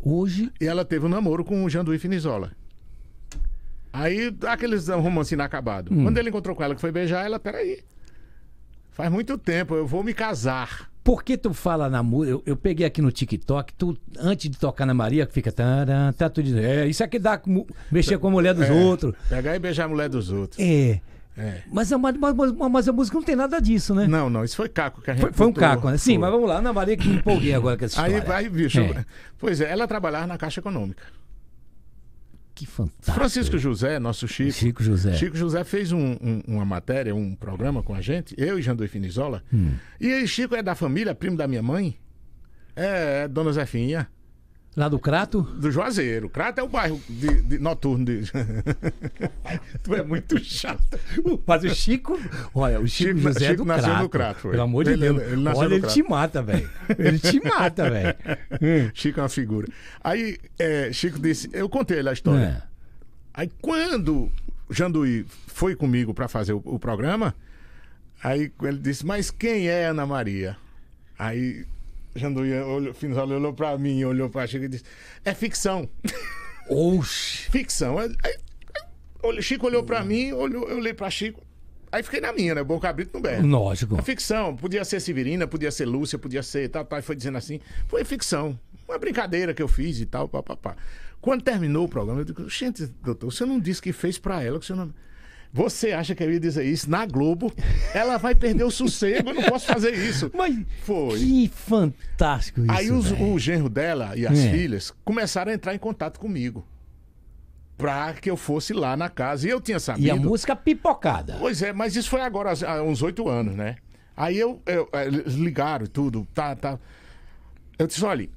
Hoje. E ela teve um namoro com o Janduí Finizola. Aí, aqueles romances inacabados. Quando ele encontrou com ela, que foi beijar, ela, peraí, faz muito tempo, eu vou me casar. Por que tu fala na música? Eu peguei aqui no TikTok, tu, antes de tocar na Maria, fica, tu diz, isso aqui dá, mexer com a mulher dos outros. Pegar e beijar a mulher dos outros. É. Mas a música não tem nada disso, né? Não, isso foi caco que a gente foi um caco, né? Sim, mas vamos lá, Ana Maria, que me empolguei agora com essa história. Aí, bicho, pois é, ela trabalhava na Caixa Econômica. Que fantástico. Francisco José, nosso Chico. Chico José. Chico José fez uma matéria, um programa com a gente, eu e Janduí Finizola. E aí, Chico é da família, primo da minha mãe. É Dona Zefinha. Lá do Crato? Do Juazeiro. Crato é o bairro de noturno. Tu é muito chato. Mas o Chico... Olha, o Chico José Chico é do nasceu Crato. No Crato, pelo amor de Deus. Ele te mata, velho. Ele te mata, velho. Chico é uma figura. Aí, Chico disse... Eu contei ele a história. Aí, quando Janduí foi comigo para fazer o programa, aí ele disse, mas quem é Ana Maria? Aí... Janduí olhou pra mim, olhou pra Chico e disse: é ficção. Oxi. Ficção. Aí, Chico olhou pra mim, eu olhei pra Chico. Aí fiquei na minha, né? Bom cabrito no berro. Lógico. É ficção. Podia ser Severina, podia ser Lúcia, podia ser tal, tal. E foi dizendo assim: foi ficção. Uma brincadeira que eu fiz e tal, papapá. Quando terminou o programa, eu digo: gente, doutor, você não disse que fez pra ela que o seu nome. Você acha que eu ia dizer isso na Globo? Ela vai perder o sossego, eu não posso fazer isso. Mas foi. Que fantástico isso. Aí o genro dela e as filhas começaram a entrar em contato comigo. Pra que eu fosse lá na casa. E eu tinha sabido. E a música pipocada. Pois é, mas isso foi agora há uns 8 anos, né? Aí eles ligaram tudo, tá. Eu disse, olha...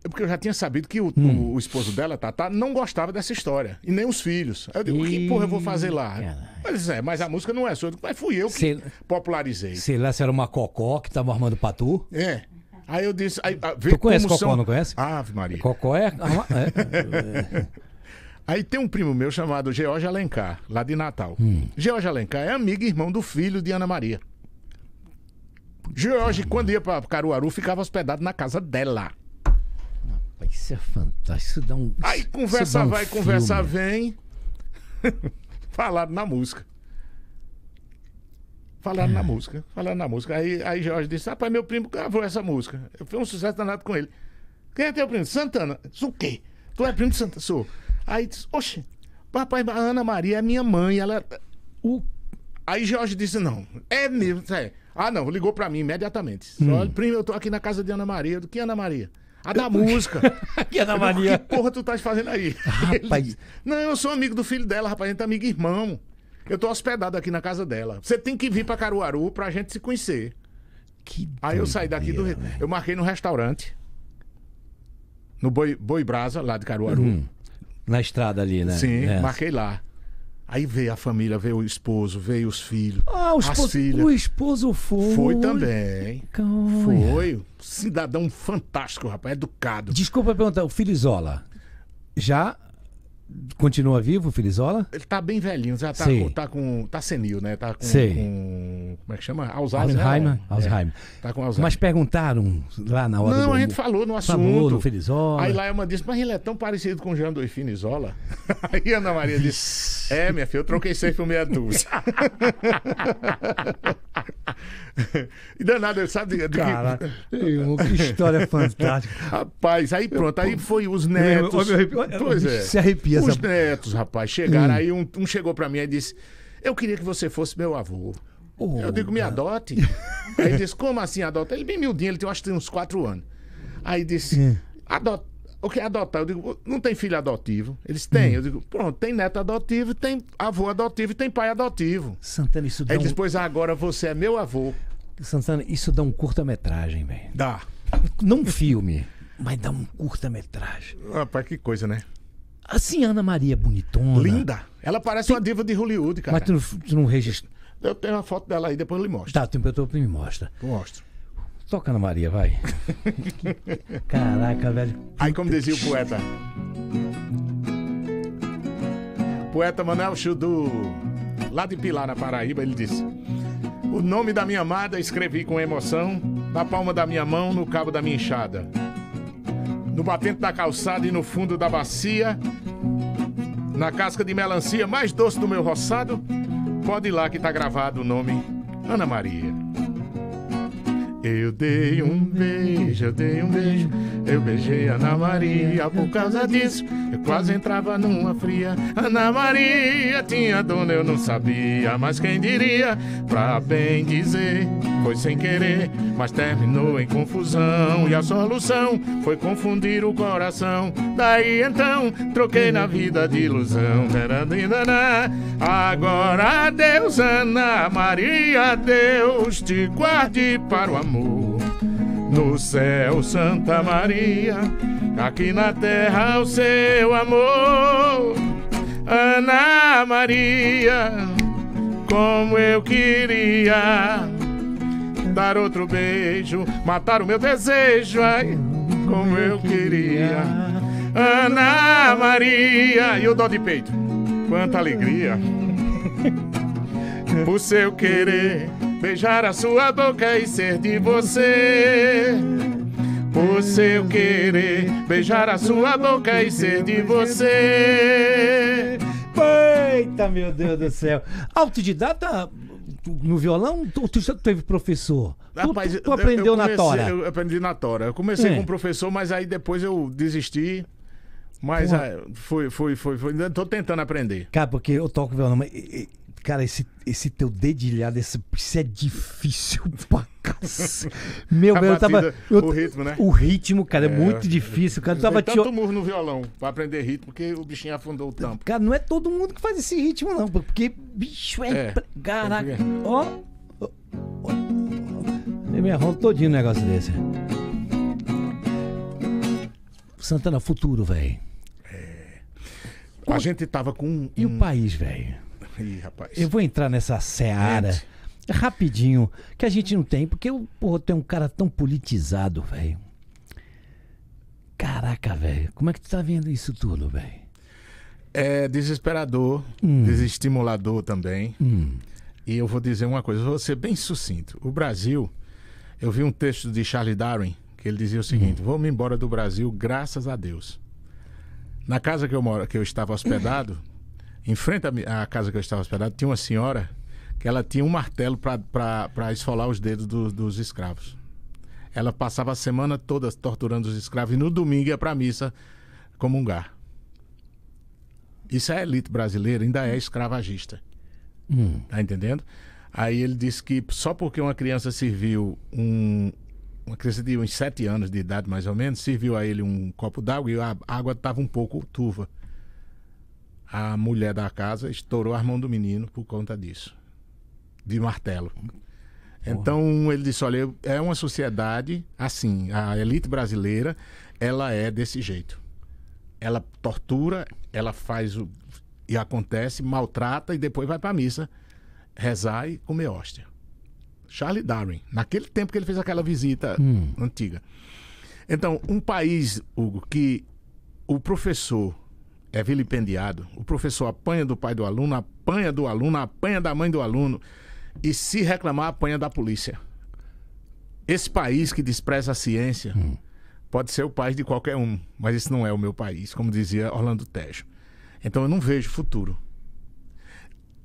Porque eu já tinha sabido que o esposo dela, Tata, não gostava dessa história. E nem os filhos. Aí eu digo, que porra eu vou fazer lá? Mas a música não é sua. Mas fui eu que popularizei. Sei lá se era uma cocó que tava armando pra tu. É. Aí eu disse... Tu conhece cocó, não conhece? Ave Maria. Cocó é... Aí tem um primo meu chamado George Alencar, lá de Natal. George Alencar é amigo e irmão do filho de Ana Maria. George, quando ia pra Caruaru, ficava hospedado na casa dela. Isso é fantástico, isso dá um... Aí conversa vai, conversa vem. Falaram na música. Falaram na música, falaram na música. Aí Jorge disse, rapaz, meu primo gravou essa música. Eu fui um sucesso danado com ele. Quem é teu primo? Santana. O quê? Tu é primo de Santana? Sou. Aí disse, oxe, papai, a Ana Maria é minha mãe, ela... Aí Jorge disse, não, é mesmo, é. Ah, não, ligou pra mim imediatamente. Olha, primo, eu tô aqui na casa de Ana Maria. Do que Ana Maria? A da música. Que Ana Maria. Que porra tu tá fazendo aí? Rapaz. Ele, não, eu sou amigo do filho dela, rapaz. A gente é amigo e irmão. Eu tô hospedado aqui na casa dela. Você tem que vir pra Caruaru pra gente se conhecer. Que aí eu saí daqui do... Véio. Eu marquei num restaurante. No Boi Brasa, lá de Caruaru. Na estrada ali, né? Sim, marquei lá. Aí veio a família, veio o esposo, veio os filhos. Ah, o esposo, as filhas. O esposo foi. Foi também. Foi. Cidadão fantástico, rapaz, educado. Desculpa perguntar, o Finizola já continua vivo, o Finizola? Ele tá bem velhinho, já tá, tá senil, né? Tá com como é que chama? Alzheimer. Tá com Alzheimer. Mas perguntaram lá na hora a gente falou no assunto. Falou do Finizola. Aí Laelma disse, mas ele é tão parecido com o Janduí Finizola. Aí Ana Maria disse, minha filha, eu troquei 6 por meia dúzia. E danado, sabe? Cara, que história fantástica. Rapaz, aí pronto, aí foi os netos. Se arrepia. Os netos, rapaz, chegaram. Aí um chegou pra mim e disse, eu queria que você fosse meu avô. Eu digo, me adote. Aí disse, como assim adota? Ele bem miudinho, ele tem, acho que tem uns 4 anos. Aí disse, adota. O que é adotar? Eu digo, não tem filho adotivo. Eles têm. Eu digo, pronto, tem neto adotivo, tem avô adotivo e tem pai adotivo. Santana, isso dá. Aí depois, agora você é meu avô. Santana, isso dá um curta-metragem, velho. Dá. Não um filme, mas dá um curta-metragem. Rapaz, que coisa, né? Assim, Ana Maria bonitona. Linda. Ela parece uma diva de Hollywood, cara. Mas tu não registra. Eu tenho uma foto dela aí, depois eu lhe mostro. Tá, me mostra. Eu mostro. Toca Ana Maria, vai. Caraca, velho. Aí, como dizia o poeta. Poeta Manuel Chudu, lá de Pilar, na Paraíba, ele disse: o nome da minha amada escrevi com emoção, na palma da minha mão, no cabo da minha enxada, no batente da calçada e no fundo da bacia, na casca de melancia mais doce do meu roçado. Pode ir lá que tá gravado o nome Ana Maria. Eu dei um beijo, eu beijei Ana Maria. Por causa disso, eu quase entrava numa fria. Ana Maria tinha dono, eu não sabia. Mas quem diria, pra bem dizer, foi sem querer, mas terminou em confusão. E a solução foi confundir o coração. Daí então, troquei na vida de ilusão. Agora adeus, Ana Maria, Deus te guarde para o amor. No céu, Santa Maria, aqui na terra o seu amor. Ana Maria, como eu queria dar outro beijo, matar o meu desejo, ai, como eu queria. Ana Maria, e o dó de peito, quanta alegria. Por seu querer beijar a sua boca e ser de você. Por seu querer beijar a sua boca e ser de você. Eita, meu Deus do céu. Autodidata no violão? Tu já teve professor? Rapaz, tu aprendeu na tora? Eu aprendi na tora. Eu comecei com professor, mas aí depois eu desisti. Mas foi. Ainda tô tentando aprender. Cara, porque eu toco violão, mas... Cara, esse teu dedilhado, isso é difícil pra cacete. Meu, o ritmo, né? O ritmo, cara, é muito difícil. Cara, tava tanto murro no violão pra aprender ritmo, porque o bichinho afundou o tampo. Cara, não é todo mundo que faz esse ritmo, não. Porque, bicho, caraca. Ó. Eu me arrumo todinho um negócio desse. Santana, futuro, velho. A gente tava com... E o país, velho? Ih, rapaz. Eu vou entrar nessa seara rapidinho, que a gente não tem, porque tem um cara tão politizado, velho. Caraca, velho, como é que tu tá vendo isso tudo, velho? É desesperador, desestimulador também. E eu vou dizer uma coisa, vou ser bem sucinto. O Brasil, eu vi um texto de Charles Darwin, que ele dizia o seguinte: vou-me embora do Brasil, graças a Deus. Na casa que eu estava hospedado, em frente à casa que eu estava hospedado, tinha uma senhora que ela tinha um martelo para esfolar os dedos dos escravos. Ela passava a semana toda torturando os escravos e no domingo ia para a missa comungar. Isso a elite brasileira ainda é escravagista. Tá entendendo? Aí ele disse que só porque uma criança serviu uma criança de uns 7 anos de idade, mais ou menos, serviu a ele um copo d'água e a água estava um pouco turva. A mulher da casa estourou a mão do menino por conta disso, de martelo. Então ele disse, olha, é uma sociedade assim, a elite brasileira, ela é desse jeito. Ela tortura, ela faz e acontece, maltrata e depois vai para a missa rezar e comer hóstia. Charles Darwin, naquele tempo que ele fez aquela visita antiga. Então, um país, Hugo, que o professor é vilipendiado, o professor apanha do pai do aluno, apanha da mãe do aluno e, se reclamar, apanha da polícia. Esse país que despreza a ciência pode ser o país de qualquer um, mas isso não é o meu país, como dizia Orlando Tejo. Então eu não vejo futuro.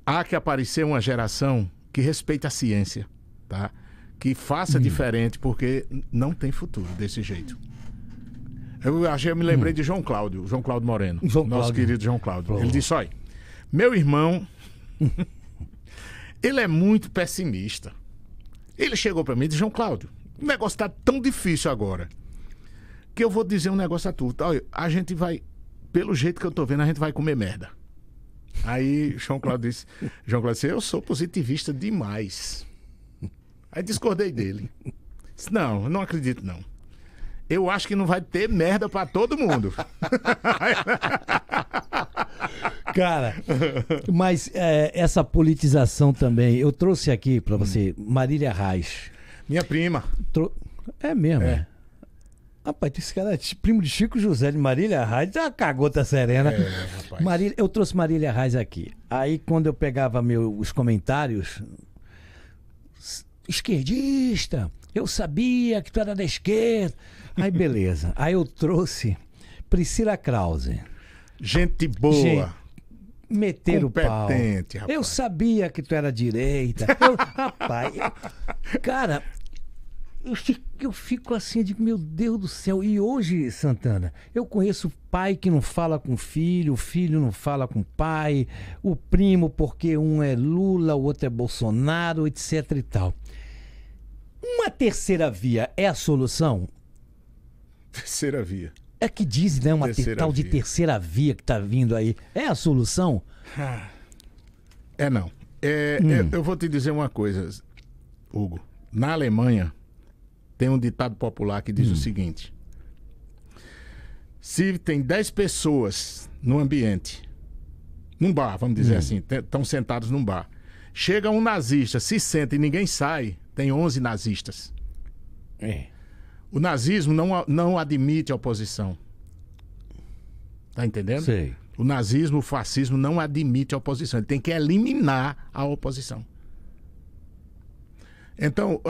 Há que aparecer uma geração que respeite a ciência, tá? Que faça diferente, porque não tem futuro desse jeito. Eu me lembrei de João Cláudio Moreno, nosso querido João Cláudio. Ele disse, olha, meu irmão, ele é muito pessimista. Ele chegou para mim e disse: João Cláudio, o negócio está tão difícil agora que eu vou dizer um negócio a tu. Olha, a gente vai, pelo jeito que eu tô vendo, a gente vai comer merda. Aí João Cláudio disse, eu sou positivista demais. Aí discordei dele. Disse, não, não acredito não. Eu acho que não vai ter merda pra todo mundo. Cara, mas essa politização também. Eu trouxe aqui pra você Marília Reis. Minha prima. É mesmo, é. Rapaz, esse cara é primo de Chico José, de Marília Reis. Ah, cagota serena. É, rapaz. Marília, eu trouxe Marília Reis aqui. Aí quando eu pegava os comentários... Esquerdista, eu sabia que tu era da esquerda. Aí beleza. Aí eu trouxe Priscila Krause. Gente boa. Meter o pau. Rapaz. Eu sabia que tu era direita. Rapaz, cara, eu fico assim, eu digo, meu Deus do céu. E hoje, Santana, eu conheço pai que não fala com filho, o filho não fala com pai, o primo porque um é Lula, o outro é Bolsonaro, etc e tal. Uma terceira via é a solução? Terceira via. É que diz, né? Uma tal de terceira via que tá vindo aí. É a solução? É não. Eu vou te dizer uma coisa, Hugo. Na Alemanha tem um ditado popular que diz o seguinte: se tem 10 pessoas no ambiente, num bar, vamos dizer assim, estão sentados num bar, chega um nazista, se senta e ninguém sai, tem 11 nazistas. É. O nazismo não admite oposição. Tá entendendo? Sei. O nazismo, o fascismo não admite oposição. Ele tem que eliminar a oposição. Então,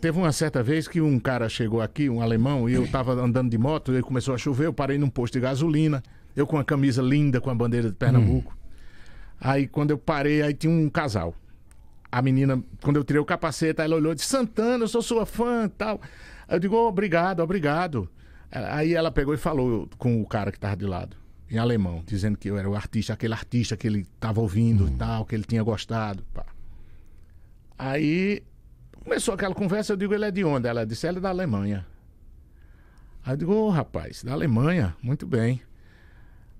teve uma certa vez que um cara chegou aqui, um alemão, e eu tava andando de moto, e começou a chover, eu parei num posto de gasolina, eu com uma camisa linda, com a bandeira de Pernambuco. Aí, quando eu parei, aí tinha um casal. A menina, quando eu tirei o capacete, ela olhou e disse, Santana, eu sou sua fã e tal. Aí eu digo, oh, obrigado, obrigado. Aí ela pegou e falou com o cara que tava de lado, em alemão, dizendo que eu era o artista que ele tava ouvindo e tal, que ele tinha gostado. Pá. Aí... começou aquela conversa, eu digo, ele é de onde? Ela disse, ela é da Alemanha. Aí eu digo, ô, rapaz, da Alemanha, muito bem.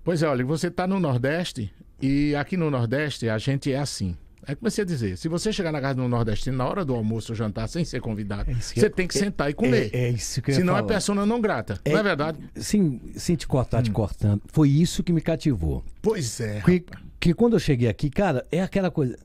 Pois é, olha, você está no Nordeste e aqui no Nordeste a gente é assim. Aí comecei a dizer, se você chegar na casa do nordestino na hora do almoço ou jantar sem ser convidado, você tem que sentar e comer. É isso que eu ia falar. Senão é persona não grata, não é verdade? Sim, sem te cortar, te cortando. Foi isso que me cativou. Pois é, que quando eu cheguei aqui, cara, é aquela coisa...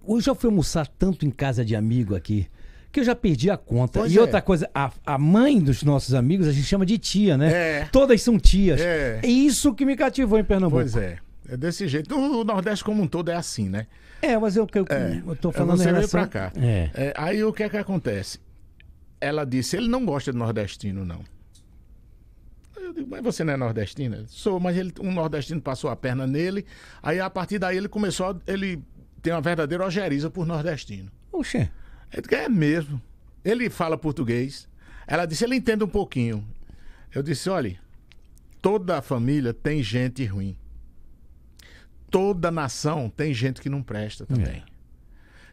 Hoje eu fui almoçar tanto em casa de amigo aqui, que eu já perdi a conta. Pois e outra coisa, a mãe dos nossos amigos, a gente chama de tia, né? É. Todas são tias. É isso que me cativou em Pernambuco. Pois é, é desse jeito. O Nordeste como um todo é assim, né? É, mas eu tô falando em relação... Você veio pra cá. Aí o que é que acontece? Ela disse, ele não gosta de nordestino, não. Eu digo, mas você não é nordestina? Sou, mas um nordestino passou a perna nele, aí a partir daí ele começou... Tem uma verdadeira ojeriza por nordestino. Oxê. É mesmo. Ele fala português. Ela disse, ele entende um pouquinho. Eu disse, olha, toda família tem gente ruim. Toda nação tem gente que não presta também.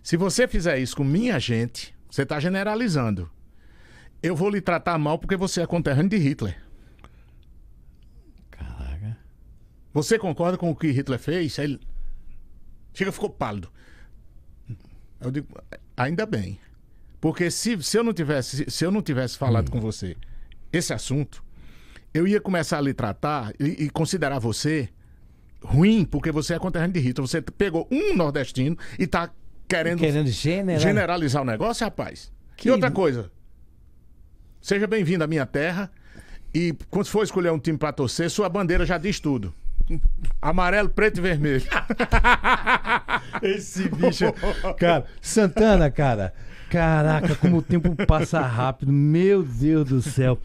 Se você fizer isso com minha gente, você está generalizando. Eu vou lhe tratar mal porque você é conterrâneo de Hitler. Caraca. Você concorda com o que Hitler fez? Ele... ficou pálido. Eu digo, ainda bem. Porque se eu não tivesse falado com você esse assunto, eu ia começar a lhe tratar e considerar você ruim, porque você é conterrâneo de Hitler. Você pegou um nordestino e tá querendo generalizar o negócio, rapaz. E outra coisa, seja bem-vindo à minha terra e quando for escolher um time pra torcer, sua bandeira já diz tudo. Amarelo, preto e vermelho. Esse bicho. Cara, Santana, cara. Caraca, como o tempo passa rápido. Meu Deus do céu.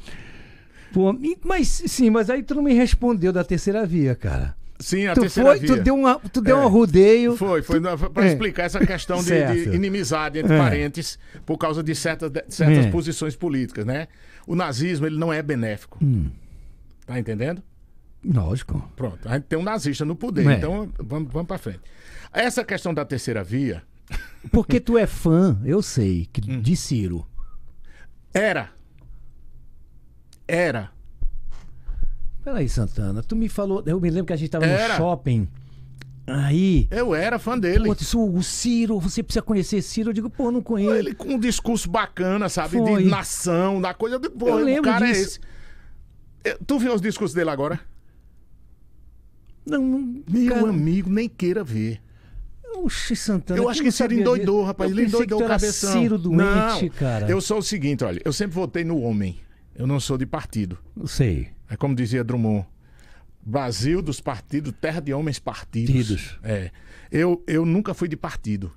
Pô, mas aí tu não me respondeu da terceira via, cara. Sim, a terceira via. Tu deu um rodeio. Foi para explicar essa questão de inimizade entre parentes por causa de certas posições políticas, né? O nazismo, ele não é benéfico. Tá entendendo? Lógico. Pronto, a gente tem um nazista no poder, então vamos pra frente. Essa questão da terceira via, Porque tu é fã, eu sei, de Ciro. Era. Peraí, Santana, tu me falou... Eu me lembro que a gente tava no shopping... Aí... Eu era fã dele. Pô, o Ciro, você precisa conhecer Ciro. Eu digo, pô, não conheço. Ele com um discurso bacana, sabe? Foi. De nação, da coisa... De, pô, eu lembro disso. É esse. Tu viu os discursos dele agora? Não, meu cara... amigo, nem queira ver. Oxe, Santana... Eu acho que Ciro endoidou, rapaz. Ele endoidou o cabeção. Ciro doente, cara. Eu sou o seguinte, olha. Eu sempre votei no homem. Eu não sou de partido. Não sei. É como dizia Drummond. Brasil dos partidos, terra de homens partidos. É. Eu nunca fui de partido.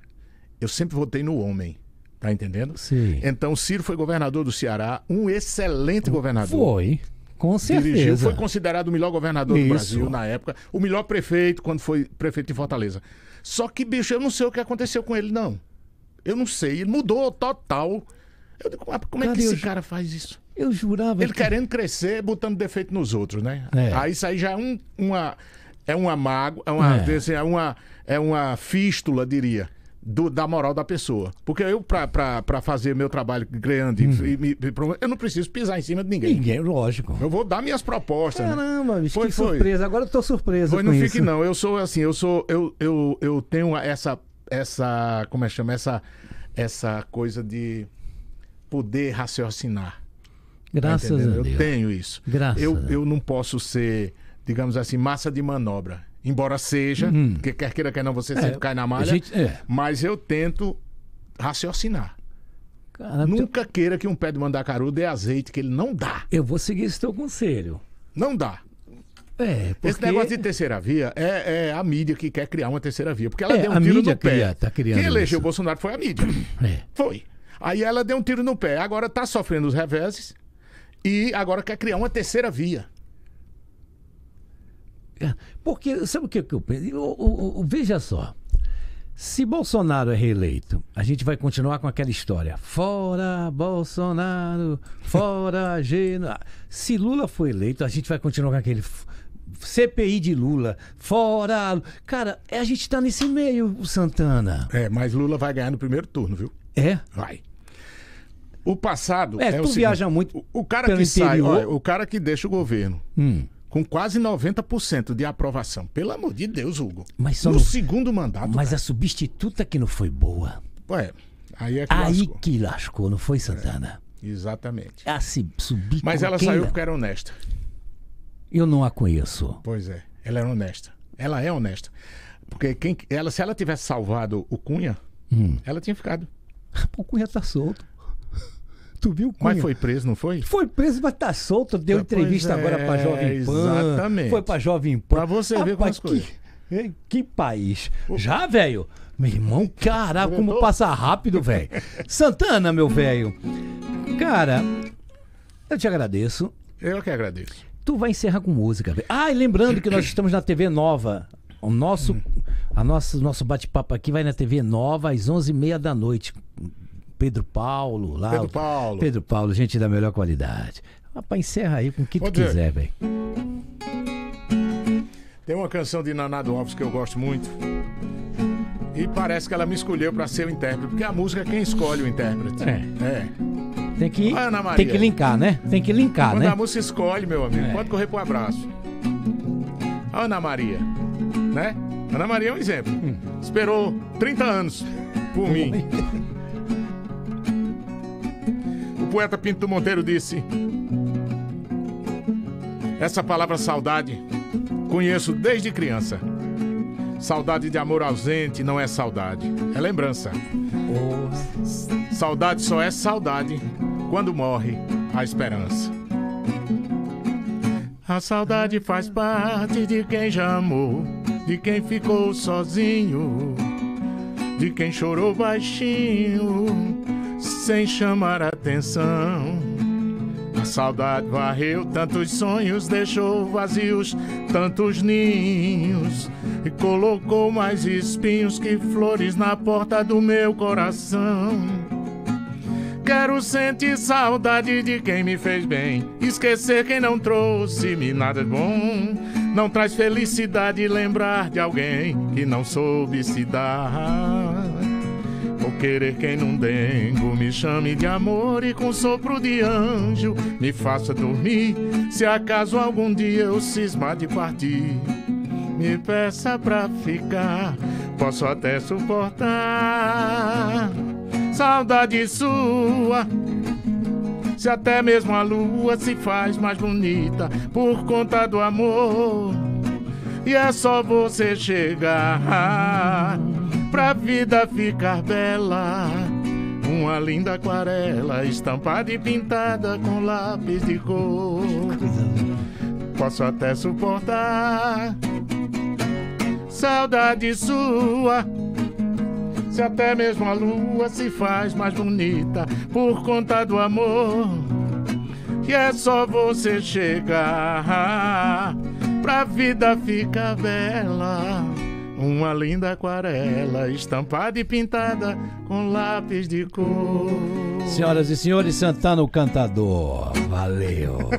Eu sempre votei no homem. Tá entendendo? Sim. Então, Ciro foi governador do Ceará, um excelente governador. Foi, com certeza. Dirigiu, foi considerado o melhor governador do Brasil na época, o melhor prefeito quando foi prefeito de Fortaleza. Só que, bicho, eu não sei o que aconteceu com ele, não. Eu não sei. Ele mudou total. Eu digo, como é que esse cara faz isso? Eu jurava... Ele querendo crescer, botando defeito nos outros, né? É. Aí isso aí já é uma mágoa, é uma fístula, diria, da moral da pessoa. Porque eu, pra fazer meu trabalho grande, eu não preciso pisar em cima de ninguém. Ninguém, lógico. Eu vou dar minhas propostas. Caramba, né? Bicho, que surpresa. Agora eu tô surpreso com isso. Não fique não, eu sou assim, eu tenho essa como é que chama? Essa coisa de poder raciocinar. Graças a Deus. Eu tenho isso. Eu não posso ser, digamos assim, massa de manobra. Embora seja, porque quer queira, quer não, você sempre cai na malha. Mas eu tento raciocinar. Cara, nunca queira que um pé de mandacaru dê azeite, que ele não dá. Eu vou seguir esse teu conselho. Não dá. Porque... Esse negócio de terceira via é a mídia que quer criar uma terceira via. Porque ela deu um tiro no pé. Quem elegeu o Bolsonaro foi a mídia. Foi. Aí ela deu um tiro no pé. Agora tá sofrendo os reveses. E agora quer criar uma terceira via. Porque, sabe o que eu penso? Veja só. Se Bolsonaro é reeleito, a gente vai continuar com aquela história. Fora Bolsonaro, fora Genoa. Se Lula for eleito, a gente vai continuar com aquele CPI de Lula. Fora... Cara, a gente tá nesse meio, Santana. Mas Lula vai ganhar no primeiro turno, viu? Vai. O passado é o seguinte, viaja muito o cara que sai, olha, o cara que deixa o governo com quase 90% de aprovação. Pelo amor de Deus, Hugo. Mas só no segundo mandato. Mas cara, a substituta que não foi boa. Aí é que lascou. Não foi, Santana? Exatamente. Mas ela saiu porque era honesta. Eu não a conheço. Pois é, ela era honesta. Ela é honesta. Porque se ela tivesse salvado o Cunha, ela tinha ficado. O Cunha tá solto. Tu viu? Cunha. Mas foi preso, não foi? Foi preso, mas tá solto. Deu entrevista agora pra Jovem Pan. Exatamente. Foi pra Jovem Pan. Pra você ver como as coisas. Que país. Já, velho? Meu irmão, caraca, como passa rápido, velho. Santana, meu velho. Cara, eu te agradeço. Eu que agradeço. Tu vai encerrar com música, velho. E lembrando que nós estamos na TV Nova. O nosso, nosso bate-papo aqui vai na TV Nova às 11h30 da noite. Pedro Paulo, gente da melhor qualidade. Rapaz, encerra aí com o que tu quiser, velho. Tem uma canção de Nanado Alves que eu gosto muito. E parece que ela me escolheu pra ser o intérprete. Porque a música é quem escolhe o intérprete. Tem que linkar, né? Quando a música escolhe, meu amigo, pode correr pro abraço. A Ana Maria, né? Ana Maria é um exemplo. Esperou 30 anos por mim. O poeta Pinto Monteiro disse: essa palavra saudade conheço desde criança. Saudade de amor ausente não é saudade, é lembrança. Saudade só é saudade quando morre a esperança. A saudade faz parte de quem já amou, de quem ficou sozinho, de quem chorou baixinho sem chamar a atenção. A saudade varreu tantos sonhos, deixou vazios tantos ninhos e colocou mais espinhos que flores na porta do meu coração. Quero sentir saudade de quem me fez bem, esquecer quem não trouxe-me nada de bom. Não traz felicidade lembrar de alguém que não soube se dar. querer quem não dengo, me chame de amor e com sopro de anjo me faça dormir. Se acaso algum dia eu cismar de partir, me peça pra ficar, posso até suportar saudade sua, se até mesmo a lua se faz mais bonita por conta do amor. E é só você chegar pra vida ficar bela, uma linda aquarela estampada e pintada com lápis de cor. Posso até suportar saudade sua, se até mesmo a lua se faz mais bonita por conta do amor. E é só você chegar pra vida ficar bela, uma linda aquarela estampada e pintada com lápis de cor. Senhoras e senhores, Santana o Cantador. Valeu.